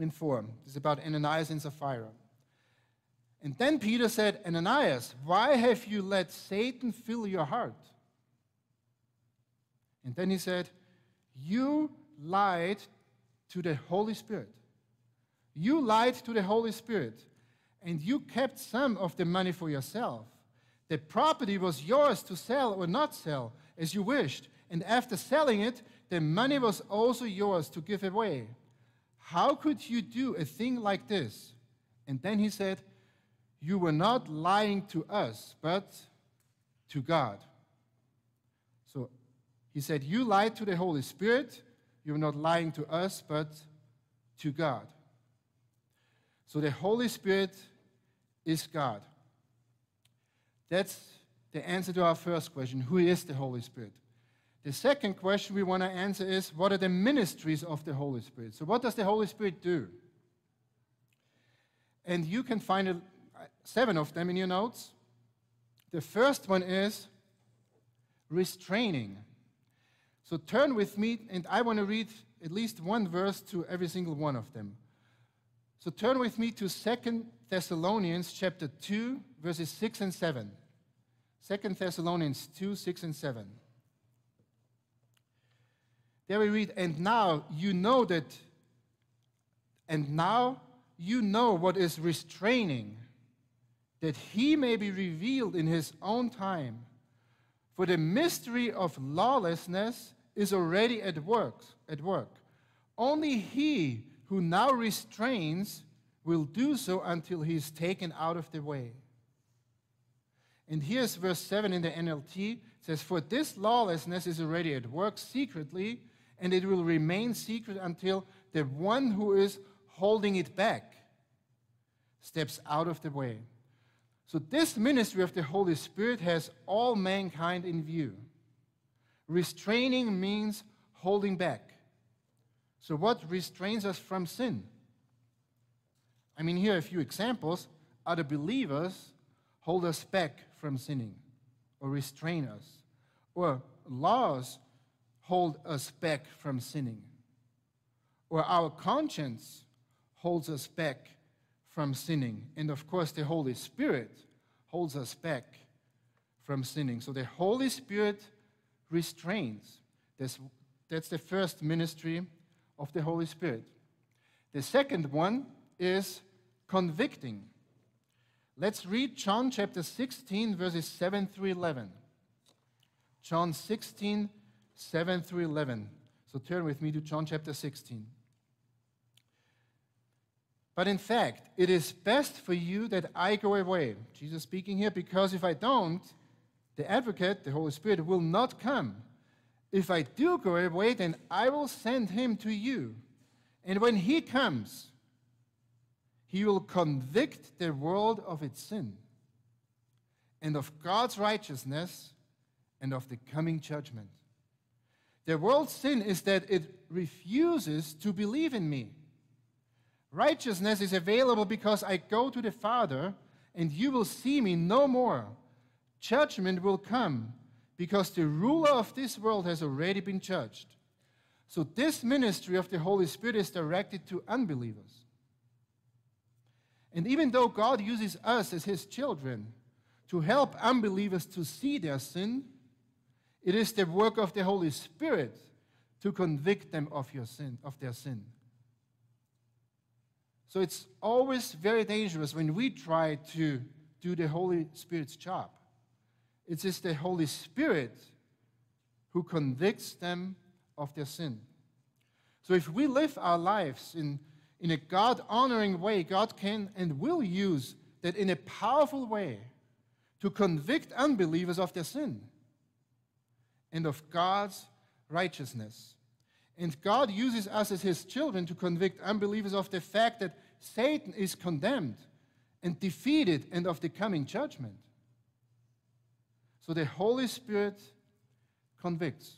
and four. This is about Ananias and Sapphira. "And then Peter said, 'Ananias, why have you let Satan fill your heart?' And then he said, 'You lied to the Holy Spirit. You lied to the Holy Spirit, and you kept some of the money for yourself. The property was yours to sell or not sell, as you wished. And after selling it, the money was also yours to give away. How could you do a thing like this?' And then he said, 'You were not lying to us, but to God.' So he said, 'You lied to the Holy Spirit. You were not lying to us, but to God.'" So the Holy Spirit is God. That's the answer to our first question: who is the Holy Spirit? The second question we want to answer is, what are the ministries of the Holy Spirit? So what does the Holy Spirit do? And you can find seven of them in your notes. The first one is restraining. So turn with me, and I want to read at least one verse to every single one of them. So turn with me to Second Thessalonians chapter two, verses six and seven. Second Thessalonians two, six and seven. There we read, "And now you know that, and now you know what is restraining, that he may be revealed in his own time. For the mystery of lawlessness is already at work, at work. Only he who now restrains will do so until he is taken out of the way." And here's verse seven in the N L T. It says, "For this lawlessness is already at work secretly, and it will remain secret until the one who is holding it back steps out of the way." So this ministry of the Holy Spirit has all mankind in view. Restraining means holding back. So what restrains us from sin? I mean, here are a few examples. Other believers hold us back from sinning or restrain us. Or laws hold us back from sinning. Or our conscience holds us back from sinning. And of course, the Holy Spirit holds us back from sinning. So the Holy Spirit restrains. That's, that's the first ministry of the Holy Spirit. The second one is convicting. Let's read John chapter sixteen, verses seven through eleven. John sixteen, seven through eleven. So turn with me to John chapter sixteen. "But in fact, it is best for you that I go away," Jesus speaking here, "because if I don't, the advocate, the Holy Spirit, will not come. If I do go away, then I will send him to you. And when he comes, he will convict the world of its sin and of God's righteousness and of the coming judgment. The world's sin is that it refuses to believe in me. Righteousness is available because I go to the Father, and you will see me no more. Judgment will come because the ruler of this world has already been judged. So this ministry of the Holy Spirit is directed to unbelievers. And even though God uses us as his children to help unbelievers to see their sin, it is the work of the Holy Spirit to convict them of your sin, of their sin. So it's always very dangerous when we try to do the Holy Spirit's job. It is the Holy Spirit who convicts them of their sin. So if we live our lives in, in a God-honoring way, God can and will use that in a powerful way to convict unbelievers of their sin and of God's righteousness. And God uses us as his children to convict unbelievers of the fact that Satan is condemned and defeated and of the coming judgment. So the Holy Spirit convicts.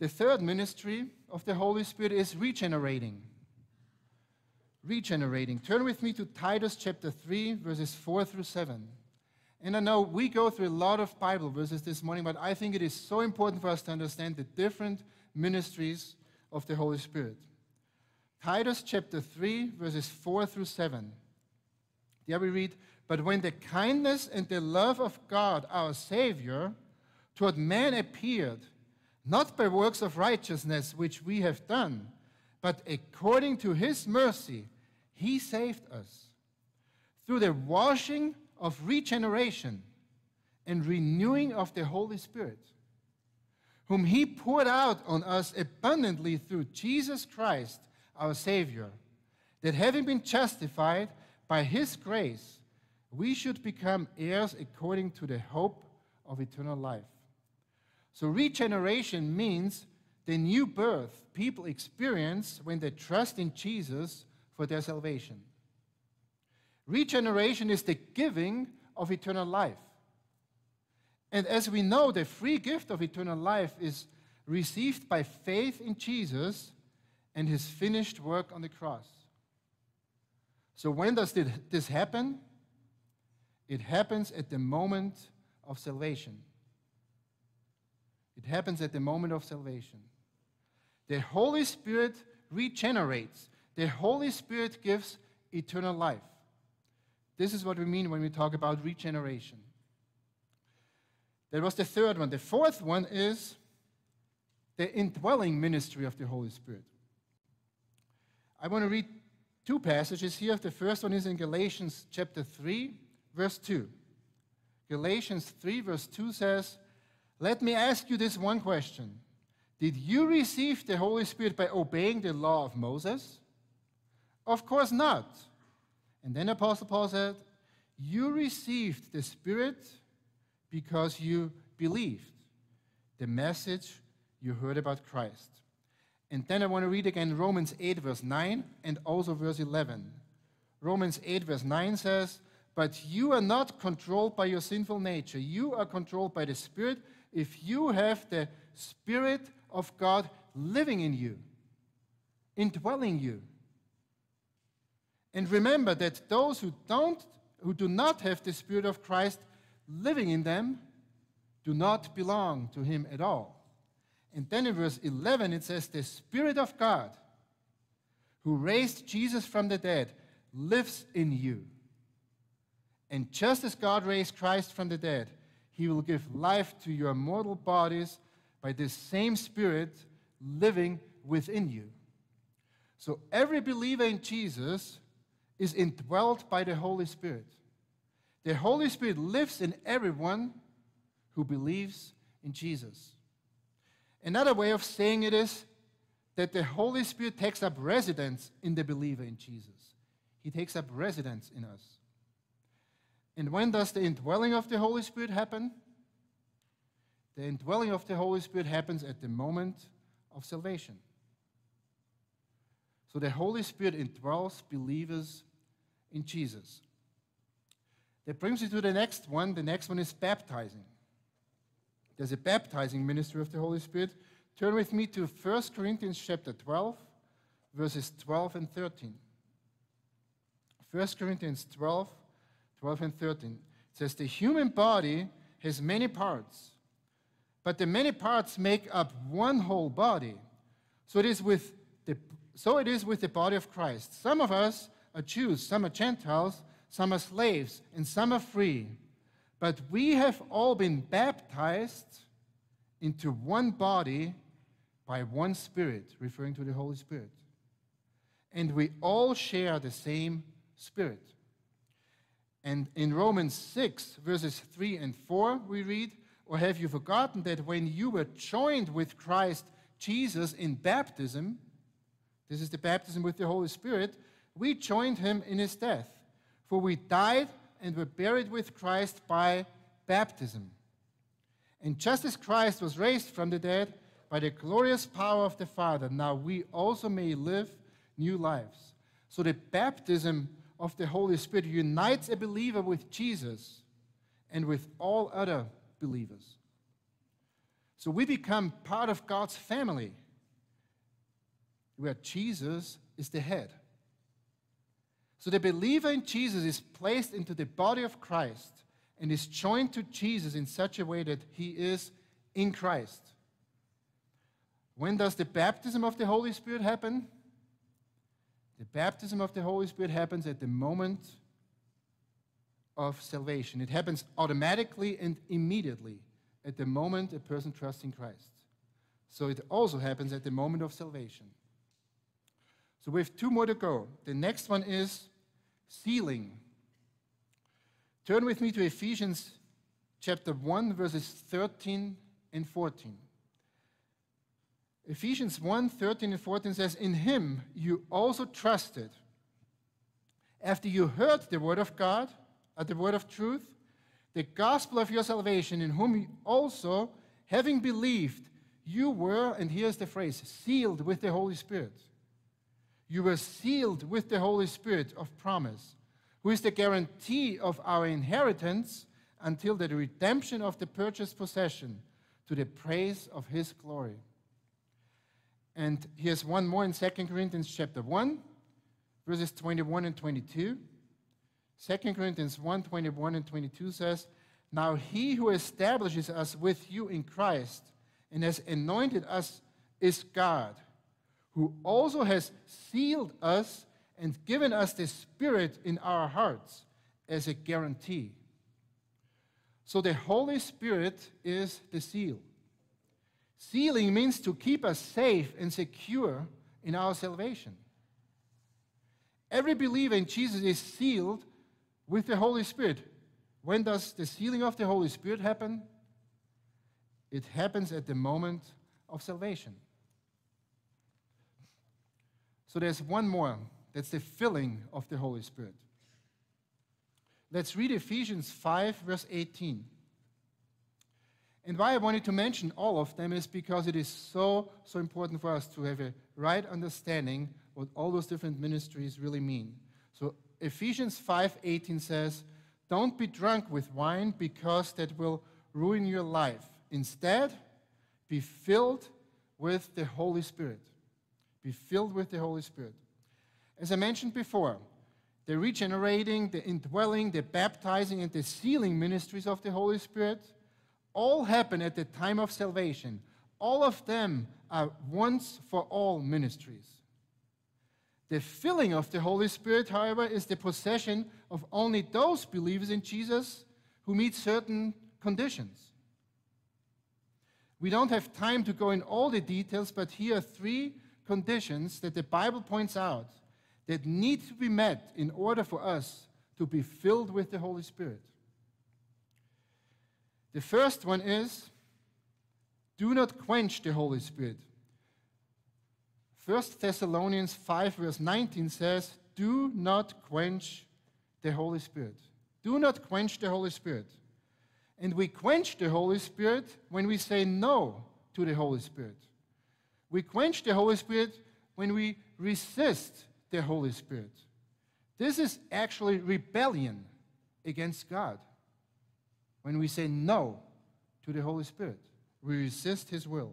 The third ministry of the Holy Spirit is regenerating. Regenerating. Turn with me to Titus chapter three, verses four through seven. And I know we go through a lot of Bible verses this morning, but I think it is so important for us to understand the different ministries of the Holy Spirit. Titus chapter three, verses four through seven. There we read, "But when the kindness and the love of God, our Savior, toward man appeared, not by works of righteousness which we have done, but according to his mercy, he saved us, through the washing of regeneration and renewing of the Holy Spirit, whom he poured out on us abundantly through Jesus Christ, our Savior, that having been justified by his grace, we should become heirs according to the hope of eternal life." So regeneration means the new birth people experience when they trust in Jesus for their salvation. Regeneration is the giving of eternal life. And as we know, the free gift of eternal life is received by faith in Jesus and his finished work on the cross. So when does this happen? It happens at the moment of salvation. It happens at the moment of salvation. The Holy Spirit regenerates. The Holy Spirit gives eternal life. This is what we mean when we talk about regeneration. That was the third one. The fourth one is the indwelling ministry of the Holy Spirit. I want to read two passages here. The first one is in Galatians chapter three, verse two. Galatians three, verse two says, "Let me ask you this one question. Did you receive the Holy Spirit by obeying the law of Moses? Of course not." And then Apostle Paul said, "You received the Spirit because you believed the message you heard about Christ." And then I want to read again Romans eight, verse nine, and also verse eleven. Romans eight, verse nine says, "But you are not controlled by your sinful nature. You are controlled by the Spirit if you have the Spirit of God living in you, indwelling you. And remember that those who don't, who do not have the Spirit of Christ living in them do not belong to him at all." And then in verse eleven it says, "The Spirit of God, who raised Jesus from the dead, lives in you. And just as God raised Christ from the dead, he will give life to your mortal bodies by this same Spirit living within you." So every believer in Jesus is indwelt by the Holy Spirit. The Holy Spirit lives in everyone who believes in Jesus. Another way of saying it is that the Holy Spirit takes up residence in the believer in Jesus. He takes up residence in us. And when does the indwelling of the Holy Spirit happen? The indwelling of the Holy Spirit happens at the moment of salvation. So the Holy Spirit indwells believers in Jesus. That brings you to the next one. The next one is baptizing. There's a baptizing ministry of the Holy Spirit. Turn with me to First Corinthians chapter twelve, verses twelve and thirteen. First Corinthians twelve, twelve and thirteen. It says, the human body has many parts, but the many parts make up one whole body. So it is with the, so it is with the body of Christ. Some of us are Jews, some are Gentiles, some are slaves, and some are free. But we have all been baptized into one body by one Spirit, referring to the Holy Spirit. And we all share the same Spirit. And in Romans six, verses three and four, we read, or have you forgotten that when you were joined with Christ Jesus in baptism, this is the baptism with the Holy Spirit, we joined him in his death. For we died and were buried with Christ by baptism. And just as Christ was raised from the dead by the glorious power of the Father, now we also may live new lives. So the baptism of the Holy Spirit unites a believer with Jesus and with all other believers. So we become part of God's family, where Jesus is the head. So the believer in Jesus is placed into the body of Christ and is joined to Jesus in such a way that he is in Christ. When does the baptism of the Holy Spirit happen? The baptism of the Holy Spirit happens at the moment of salvation. It happens automatically and immediately at the moment a person trusts in Christ. So it also happens at the moment of salvation. So we have two more to go. The next one is sealing. Turn with me to Ephesians chapter one, verses thirteen and fourteen. Ephesians one, thirteen and fourteen says, in him you also trusted, after you heard the word of God, uh, the word of truth, the gospel of your salvation, in whom you also, having believed, you were, and here's the phrase, sealed with the Holy Spirit. You were sealed with the Holy Spirit of promise, who is the guarantee of our inheritance until the redemption of the purchased possession, to the praise of his glory. And here's one more in Second Corinthians chapter one, verses twenty-one and twenty-two. Second Corinthians one, twenty-one and twenty-two says, now he who establishes us with you in Christ and has anointed us is God, who also has sealed us and given us the Spirit in our hearts as a guarantee. So the Holy Spirit is the seal. Sealing means to keep us safe and secure in our salvation. Every believer in Jesus is sealed with the Holy Spirit. When does the sealing of the Holy Spirit happen? It happens at the moment of salvation. So there's one more. That's the filling of the Holy Spirit. Let's read Ephesians five, verse eighteen. And why I wanted to mention all of them is because it is so, so important for us to have a right understanding what all those different ministries really mean. So Ephesians five, eighteen says, don't be drunk with wine because that will ruin your life. Instead, be filled with the Holy Spirit. Be filled with the Holy Spirit. As I mentioned before, the regenerating, the indwelling, the baptizing, and the sealing ministries of the Holy Spirit all happen at the time of salvation. All of them are once-for-all ministries. The filling of the Holy Spirit, however, is the possession of only those believers in Jesus who meet certain conditions. We don't have time to go in all the details, but here are three conditions that the Bible points out that need to be met in order for us to be filled with the Holy Spirit. The first one is, do not quench the Holy Spirit. First Thessalonians five, verse nineteen says, do not quench the Holy Spirit. Do not quench the Holy Spirit. And we quench the Holy Spirit when we say no to the Holy Spirit. We quench the Holy Spirit when we resist the Holy Spirit. This is actually rebellion against God. When we say no to the Holy Spirit, we resist His will.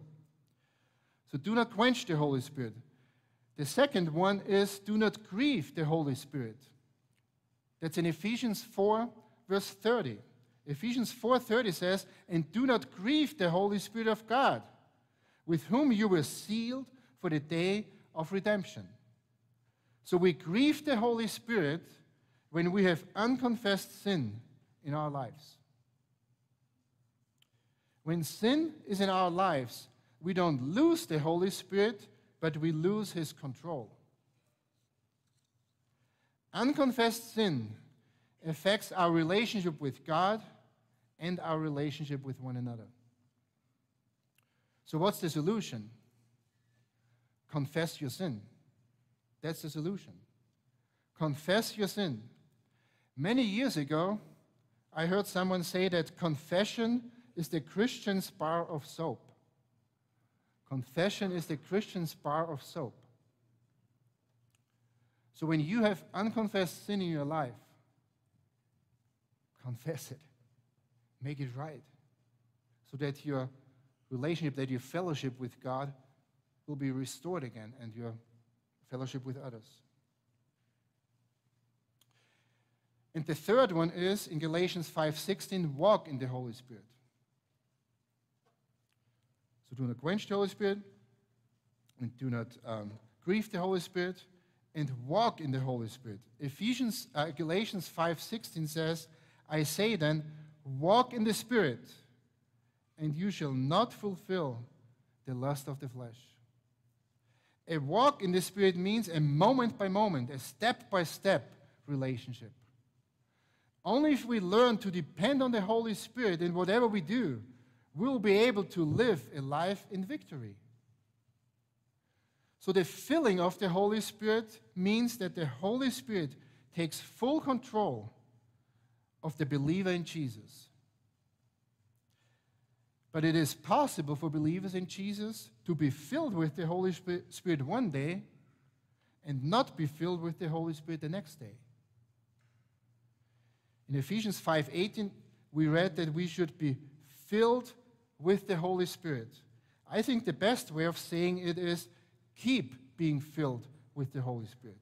So do not quench the Holy Spirit. The second one is do not grieve the Holy Spirit. That's in Ephesians four, verse thirty. Ephesians four thirty says, "And do not grieve the Holy Spirit of God, with whom you were sealed for the day of redemption." So we grieve the Holy Spirit when we have unconfessed sin in our lives. When sin is in our lives, we don't lose the Holy Spirit, but we lose His control. Unconfessed sin affects our relationship with God and our relationship with one another. So what's the solution? Confess your sin. That's the solution. Confess your sin. Many years ago, I heard someone say that confession is the Christian's bar of soap. Confession is the Christian's bar of soap. So when you have unconfessed sin in your life, confess it. Make it right, so that your relationship, that your fellowship with God will be restored again, and your fellowship with others. And the third one is, in Galatians five sixteen, walk in the Holy Spirit. So do not quench the Holy Spirit, and do not um, grieve the Holy Spirit, and walk in the Holy Spirit. Ephesians, uh, Galatians five sixteen says, "I say then, walk in the Spirit, and you shall not fulfill the lust of the flesh." A walk in the Spirit means a moment-by-moment, a step-by-step relationship. Only if we learn to depend on the Holy Spirit in whatever we do, we'll be able to live a life in victory. So the filling of the Holy Spirit means that the Holy Spirit takes full control of the believer in Jesus. But it is possible for believers in Jesus to be filled with the Holy Spirit one day and not be filled with the Holy Spirit the next day. In Ephesians five eighteen, we read that we should be filled with the Holy Spirit. I think the best way of saying it is keep being filled with the Holy Spirit.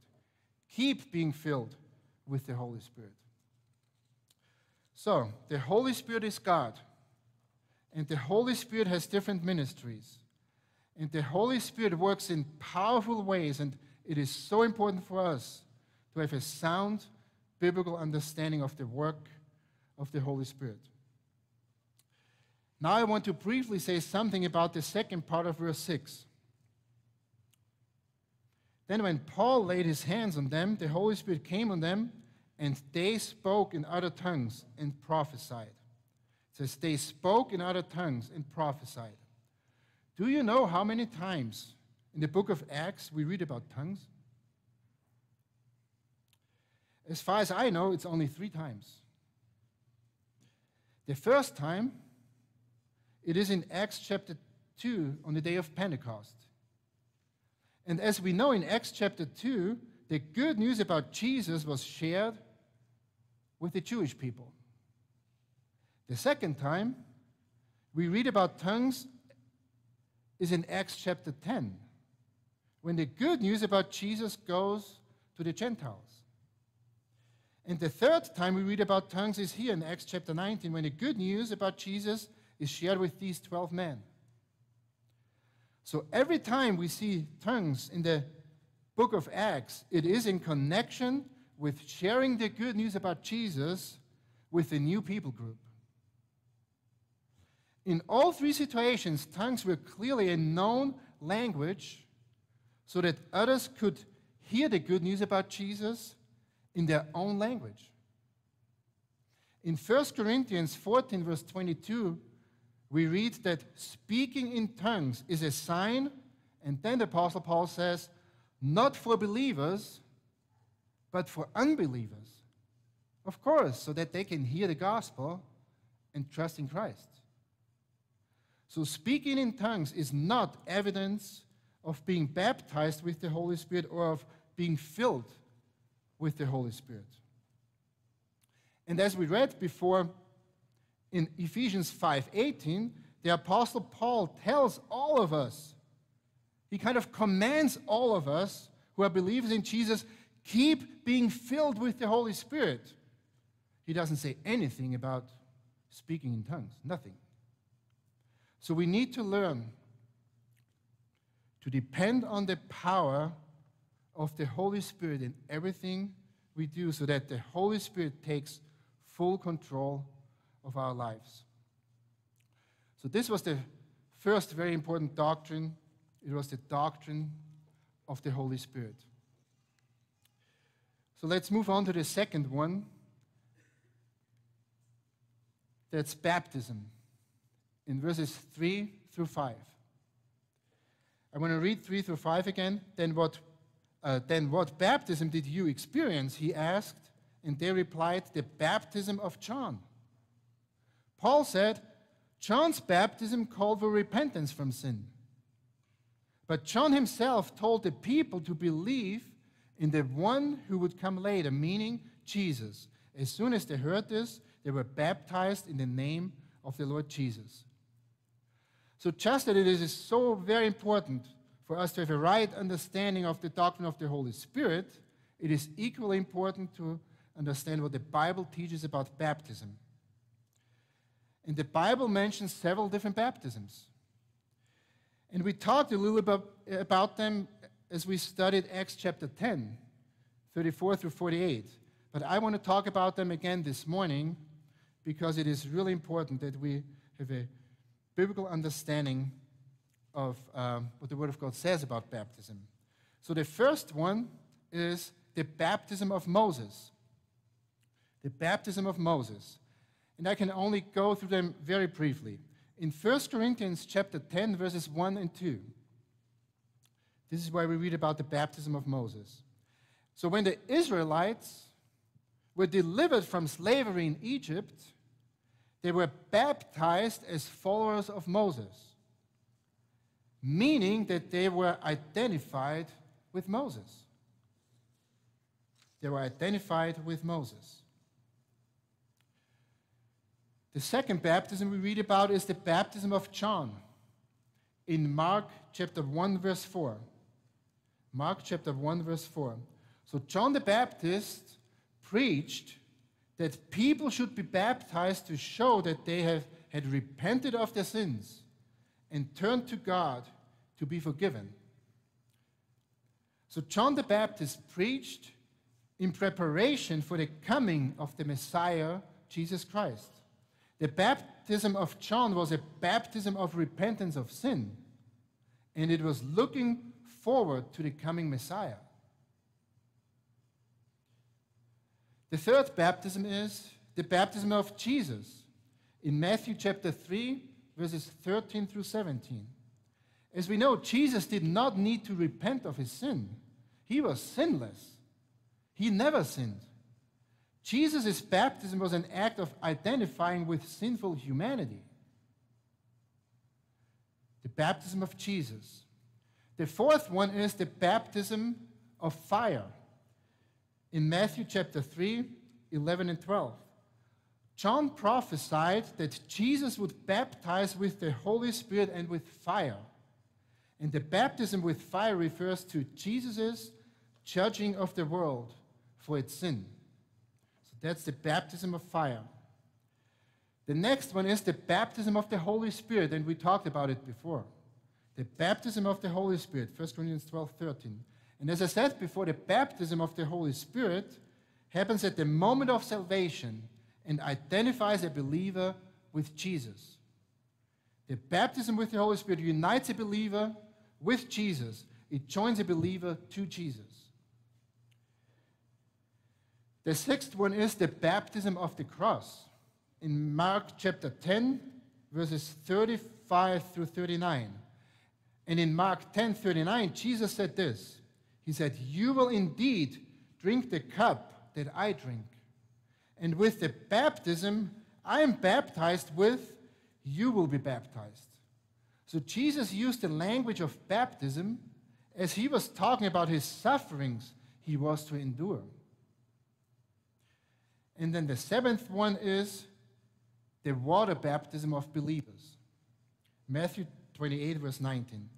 Keep being filled with the Holy Spirit. So, the Holy Spirit is God. And the Holy Spirit has different ministries. And the Holy Spirit works in powerful ways, and it is so important for us to have a sound biblical understanding of the work of the Holy Spirit. Now I want to briefly say something about the second part of verse six. "Then when Paul laid his hands on them, the Holy Spirit came on them, and they spoke in other tongues and prophesied." It says, "They spoke in other tongues and prophesied." Do you know how many times in the book of Acts we read about tongues? As far as I know, it's only three times. The first time, it is in Acts chapter two on the day of Pentecost. And as we know, in Acts chapter two, the good news about Jesus was shared with the Jewish people. The second time we read about tongues is in Acts chapter ten, when the good news about Jesus goes to the Gentiles. And the third time we read about tongues is here in Acts chapter nineteen, when the good news about Jesus is shared with these twelve men. So every time we see tongues in the book of Acts, it is in connection with sharing the good news about Jesus with a new people group. In all three situations, tongues were clearly a known language so that others could hear the good news about Jesus in their own language. In First Corinthians fourteen, verse twenty-two, we read that speaking in tongues is a sign, and then the Apostle Paul says, not for believers, but for unbelievers. Of course, so that they can hear the gospel and trust in Christ. So speaking in tongues is not evidence of being baptized with the Holy Spirit or of being filled with the Holy Spirit. And as we read before in Ephesians five eighteen, the Apostle Paul tells all of us, he kind of commands all of us who are believers in Jesus, keep being filled with the Holy Spirit. He doesn't say anything about speaking in tongues, nothing. So we need to learn to depend on the power of the Holy Spirit in everything we do so that the Holy Spirit takes full control of our lives. So this was the first very important doctrine. It was the doctrine of the Holy Spirit. So let's move on to the second one. That's baptism in verses three through five. I want to read three through five again. Then what, uh, then what baptism did you experience, he asked, and they replied, the baptism of John. Paul said, John's baptism called for repentance from sin. But John himself told the people to believe in the one who would come later, meaning Jesus. As soon as they heard this, they were baptized in the name of the Lord Jesus. So just that it is so very important for us to have a right understanding of the doctrine of the Holy Spirit, it is equally important to understand what the Bible teaches about baptism. And the Bible mentions several different baptisms. And we talked a little bit about them as we studied Acts chapter ten, thirty-four through forty-eight. But I want to talk about them again this morning because it is really important that we have a biblical understanding of um, what the Word of God says about baptism. So the first one is the baptism of Moses. The baptism of Moses. And I can only go through them very briefly. In First Corinthians chapter ten, verses one and two, this is where we read about the baptism of Moses. So when the Israelites were delivered from slavery in Egypt, they were baptized as followers of Moses, meaning that they were identified with Moses. They were identified with Moses. The second baptism we read about is the baptism of John in Mark chapter one, verse four. Mark chapter one, verse four. So John the Baptist preached that people should be baptized to show that they have had repented of their sins and turned to God to be forgiven. So John the Baptist preached in preparation for the coming of the Messiah, Jesus Christ. The baptism of John was a baptism of repentance of sin, and it was looking forward to the coming Messiah. The third baptism is the baptism of Jesus in Matthew chapter three, verses thirteen through seventeen. As we know, Jesus did not need to repent of his sin. He was sinless. He never sinned. Jesus' baptism was an act of identifying with sinful humanity. The baptism of Jesus. The fourth one is the baptism of fire. In Matthew chapter three, eleven and twelve, John prophesied that Jesus would baptize with the Holy Spirit and with fire. And the baptism with fire refers to Jesus' judging of the world for its sin. So that's the baptism of fire. The next one is the baptism of the Holy Spirit, and we talked about it before. The baptism of the Holy Spirit, First Corinthians twelve, thirteen. And as I said before, the baptism of the Holy Spirit happens at the moment of salvation and identifies a believer with Jesus. The baptism with the Holy Spirit unites a believer with Jesus. It joins a believer to Jesus. The sixth one is the baptism of the cross. In Mark chapter ten, verses thirty-five through thirty-nine. And in Mark ten, thirty-nine, Jesus said this. He said, you will indeed drink the cup that I drink. And with the baptism I am baptized with, you will be baptized. So Jesus used the language of baptism as he was talking about his sufferings he was to endure. And then the seventh one is the water baptism of believers. Matthew twenty-eight, verse nineteen.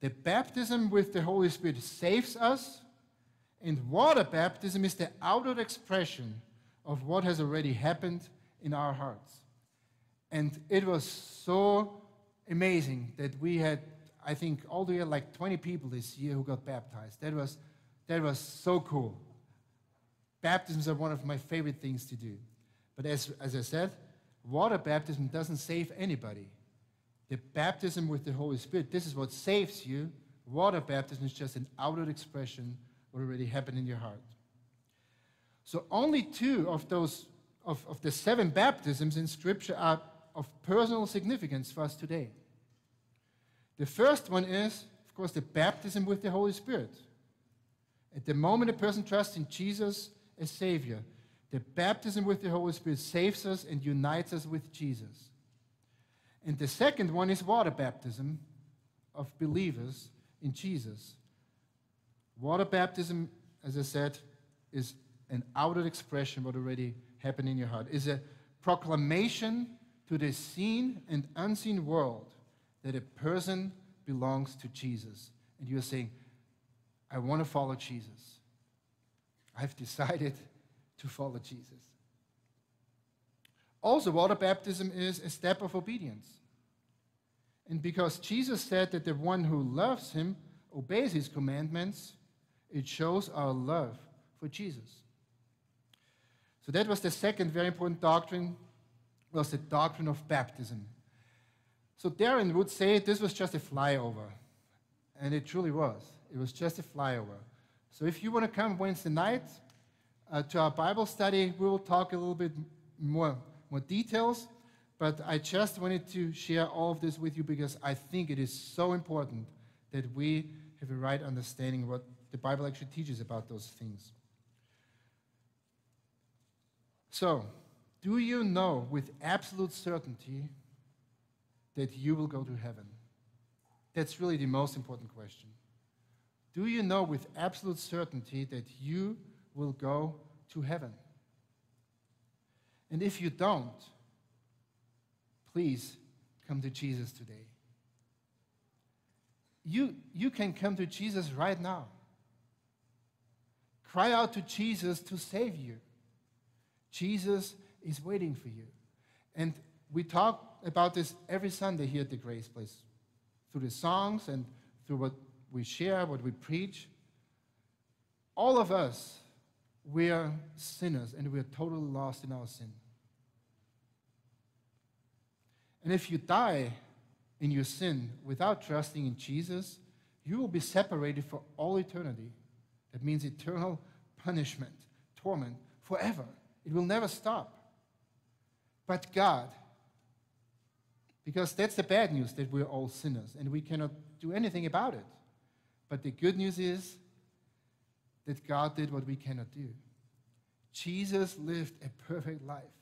The baptism with the Holy Spirit saves us, and water baptism is the outward expression of what has already happened in our hearts. And it was so amazing that we had, I think, all the year, like twenty people this year who got baptized. That was, that was so cool. Baptisms are one of my favorite things to do. But as, as I said, water baptism doesn't save anybody. The baptism with the Holy Spirit, this is what saves you. Water baptism is just an outward expression of what already happened in your heart. So only two of those, of, of the seven baptisms in Scripture are of personal significance for us today. The first one is, of course, the baptism with the Holy Spirit. At the moment a person trusts in Jesus as Savior, the baptism with the Holy Spirit saves us and unites us with Jesus. And the second one is water baptism of believers in Jesus. Water baptism, as I said, is an outward expression of what already happened in your heart. It's a proclamation to the seen and unseen world that a person belongs to Jesus. And you're saying, I want to follow Jesus. I've decided to follow Jesus. Also, water baptism is a step of obedience. And because Jesus said that the one who loves him obeys his commandments, it shows our love for Jesus. So that was the second very important doctrine, was the doctrine of baptism. So Darren would say this was just a flyover, and it truly was. It was just a flyover. So if you want to come Wednesday night uh, to our Bible study, we will talk a little bit more More details, but I just wanted to share all of this with you because I think it is so important that we have a right understanding of what the Bible actually teaches about those things. So, do you know with absolute certainty that you will go to heaven? That's really the most important question. Do you know with absolute certainty that you will go to heaven? And if you don't, please come to Jesus today. You, you can come to Jesus right now. Cry out to Jesus to save you. Jesus is waiting for you. And we talk about this every Sunday here at the Grace Place, through the songs and through what we share, what we preach. All of us, we are sinners, and we are totally lost in our sin. And if you die in your sin without trusting in Jesus, you will be separated for all eternity. That means eternal punishment, torment, forever. It will never stop. But God, because that's the bad news, that we're all sinners, and we cannot do anything about it. But the good news is that God did what we cannot do. Jesus lived a perfect life.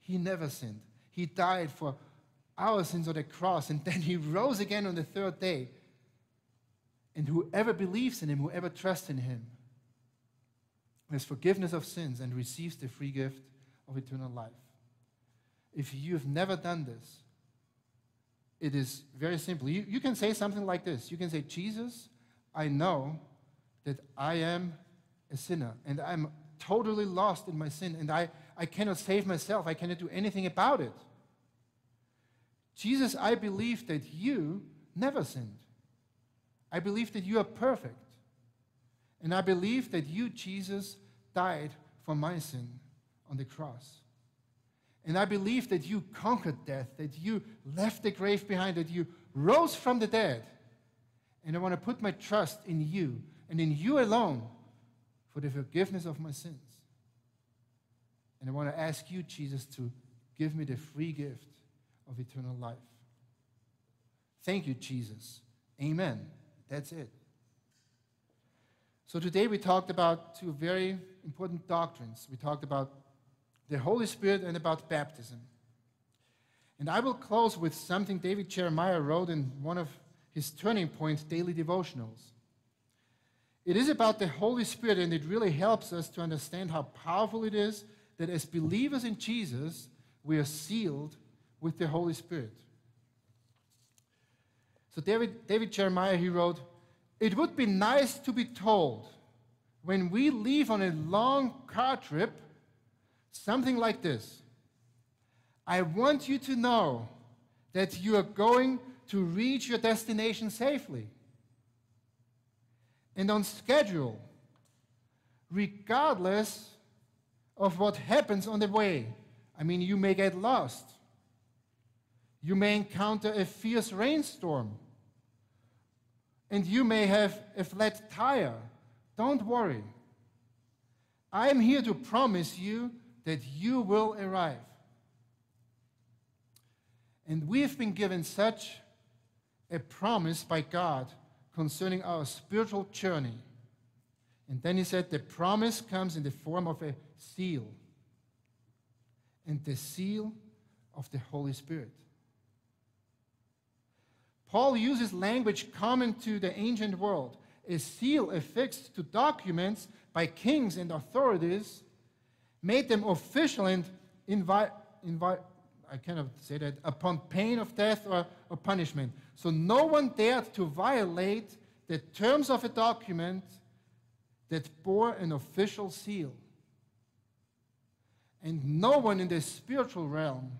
He never sinned. He died for our sins on the cross, and then he rose again on the third day. And whoever believes in him, whoever trusts in him, has forgiveness of sins and receives the free gift of eternal life. If you've never done this, it is very simple. You, you can say something like this. You can say, Jesus, I know that I am a sinner, and I'm totally lost in my sin, and I, I cannot save myself. I cannot do anything about it. Jesus, I believe that you never sinned. I believe that you are perfect. And I believe that you, Jesus, died for my sin on the cross. And I believe that you conquered death, that you left the grave behind, that you rose from the dead. And I want to put my trust in you, and in you alone, for the forgiveness of my sins. And I want to ask you, Jesus, to give me the free gift of eternal life. Thank you, Jesus. Amen. That's it. So today we talked about two very important doctrines. We talked about the Holy Spirit and about baptism. And I will close with something David Jeremiah wrote in one of his Turning Point daily devotionals. It is about the Holy Spirit, and it really helps us to understand how powerful it is that as believers in Jesus, we are sealed with the Holy Spirit. So David, David Jeremiah, he wrote, "It would be nice to be told when we leave on a long car trip, something like this. I want you to know that you are going to reach your destination safely and on schedule, regardless of what happens on the way. I mean, you may get lost. You may encounter a fierce rainstorm. And you may have a flat tire. Don't worry. I am here to promise you that you will arrive." And we have been given such a promise by God concerning our spiritual journey. And then he said, the promise comes in the form of a seal. And the seal of the Holy Spirit. Paul uses language common to the ancient world, a seal affixed to documents by kings and authorities, made them official and invi- invi- I cannot say that, upon pain of death or, or punishment. So no one dared to violate the terms of a document that bore an official seal. And no one in the spiritual realm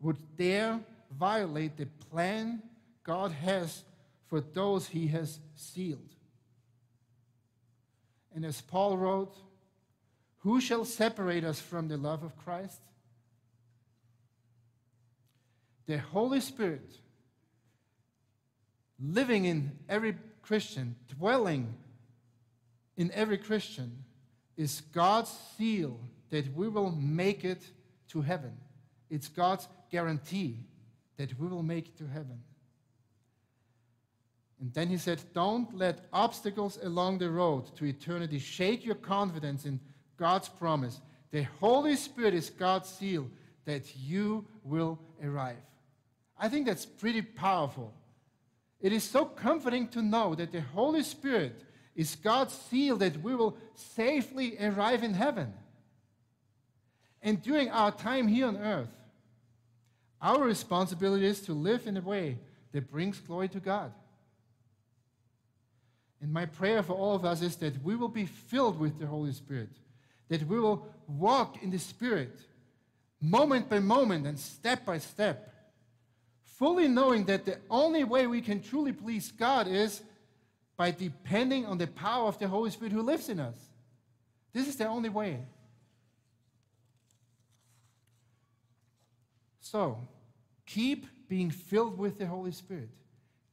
would dare violate the plan God has for those he has sealed. And as Paul wrote, "Who shall separate us from the love of Christ?" The Holy Spirit, living in every Christian, dwelling in every Christian, is God's seal that we will make it to heaven. It's God's guarantee that we will make it to heaven. And then he said, "Don't let obstacles along the road to eternity shake your confidence in God's promise. The Holy Spirit is God's seal that you will arrive." I think that's pretty powerful. It is so comforting to know that the Holy Spirit is God's seal that we will safely arrive in heaven. And during our time here on earth, our responsibility is to live in a way that brings glory to God. And my prayer for all of us is that we will be filled with the Holy Spirit, that we will walk in the Spirit moment by moment and step by step, fully knowing that the only way we can truly please God is by depending on the power of the Holy Spirit who lives in us. This is the only way. So, keep being filled with the Holy Spirit.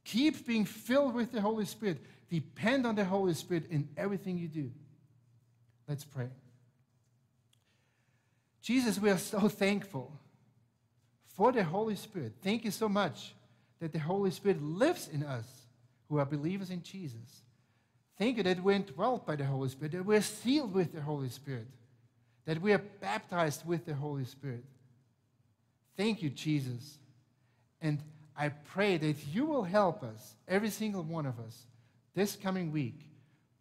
Keep being filled with the Holy Spirit. Depend on the Holy Spirit in everything you do. Let's pray. Jesus, we are so thankful for the Holy Spirit. Thank you so much that the Holy Spirit lives in us who are believers in Jesus. Thank you that we're indwelt by the Holy Spirit, that we're sealed with the Holy Spirit, that we are baptized with the Holy Spirit. Thank you, Jesus. And I pray that you will help us, every single one of us, this coming week,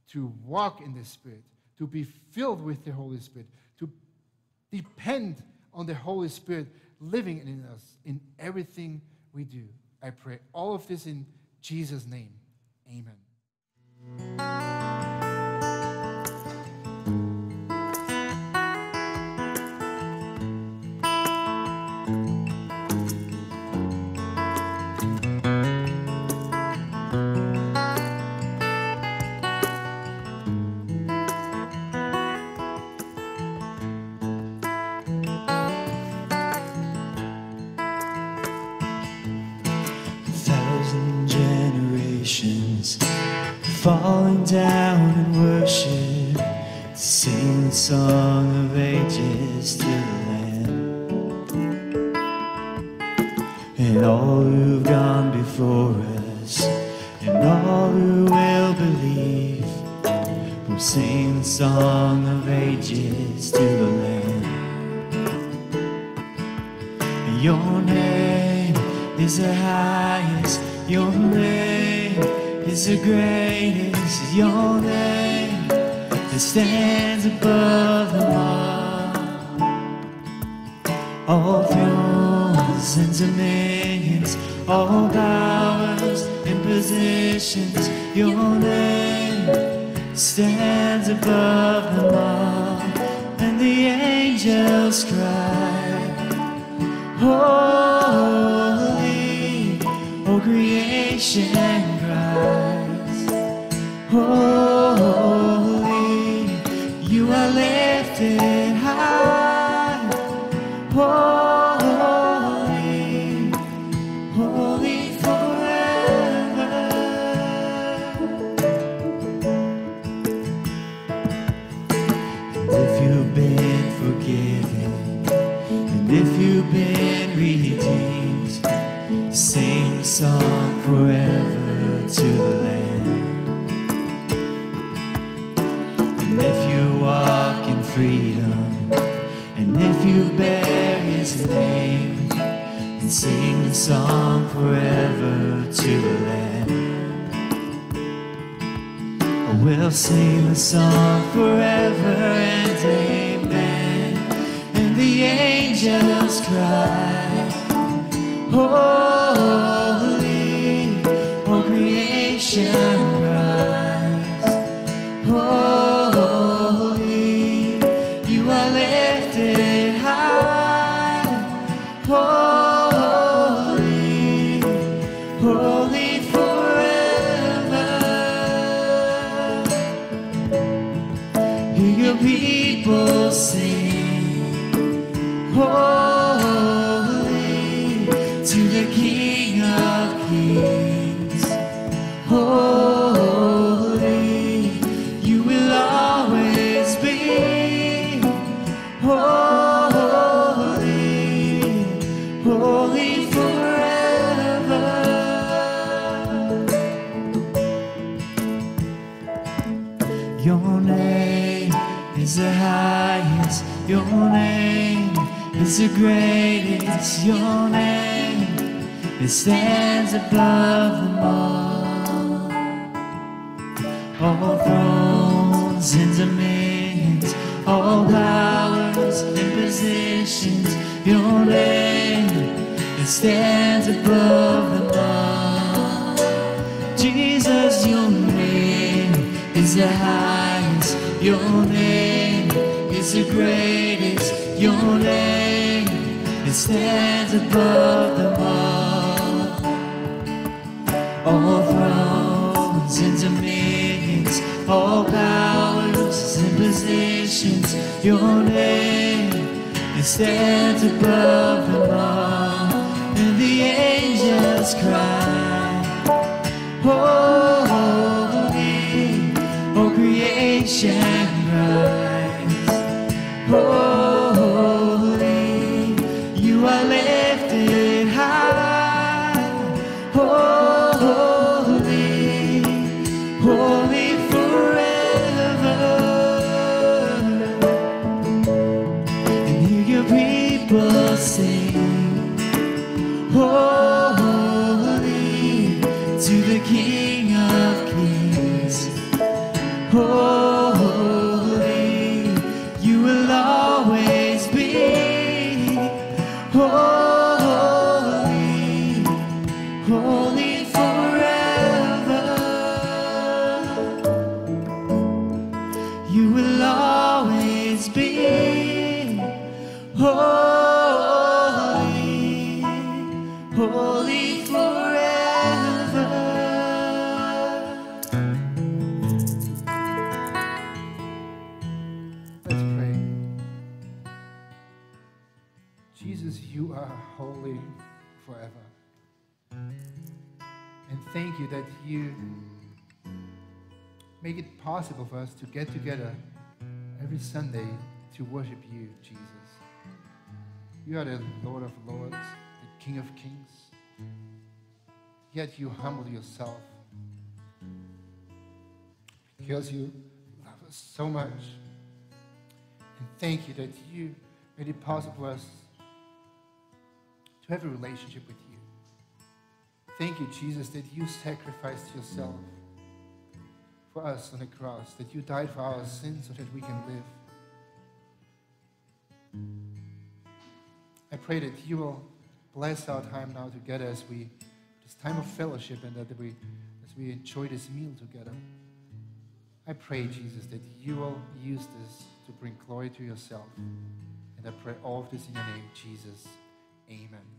to walk in the Spirit, to be filled with the Holy Spirit, to depend on the Holy Spirit living in us in everything we do. I pray all of this in Jesus' name. Amen. Falling down in worship, to sing the song of ages to the Lamb. And all who've gone before us, and all who will believe, will sing the song of ages to the Lamb. Your name is the highest, your name is the greatest, your name that stands above them all. All thrones and dominions, all powers and positions, your name stands above them all, and the angels cry, holy, oh creation cries, holy, you are lifted high. Holy, holy forever. And if you've been forgiven, and if you've been redeemed, sing song forever to the Lamb. And if you walk in freedom, and if you bear His name, and sing the song forever to the Lamb. We'll sing the song forever and amen, and the angels cry, holy, all creation cries, holy, you are lifted high. Holy, holy forever. Hear your people sing, holy, to the King of Kings. Holy, you will always be holy. Holy forever. Your name is the highest, your name is the greatest, your name, it stands above them all. All thrones and dominions, all powers and positions, your name, it stands above them all. Jesus, your name is the highest, your name is the greatest, your name, it stands above them all. All thrones and dominions, all powers and positions, your name, it stands above them all, and the angels cry, holy, oh creation cries, holy, you are lifted high, holy, holy forever. People sing, holy, to the King of Kings. Holy, you will always be holy, holy forever. You will always be holy. Holy forever. Let's pray. Jesus, you are holy forever. And thank you that you make it possible for us to get together every Sunday to worship you, Jesus. You are the Lord of Lords, King of Kings, yet you humble yourself because you love us so much. And thank you that you made it possible for us to have a relationship with you. Thank you, Jesus, that you sacrificed yourself for us on the cross, that you died for our sins so that we can live. I I pray that you will bless our time now together as we, this time of fellowship, and that we, as we enjoy this meal together. I pray, Jesus, that you will use this to bring glory to yourself. And I pray all of this in your name, Jesus. Amen.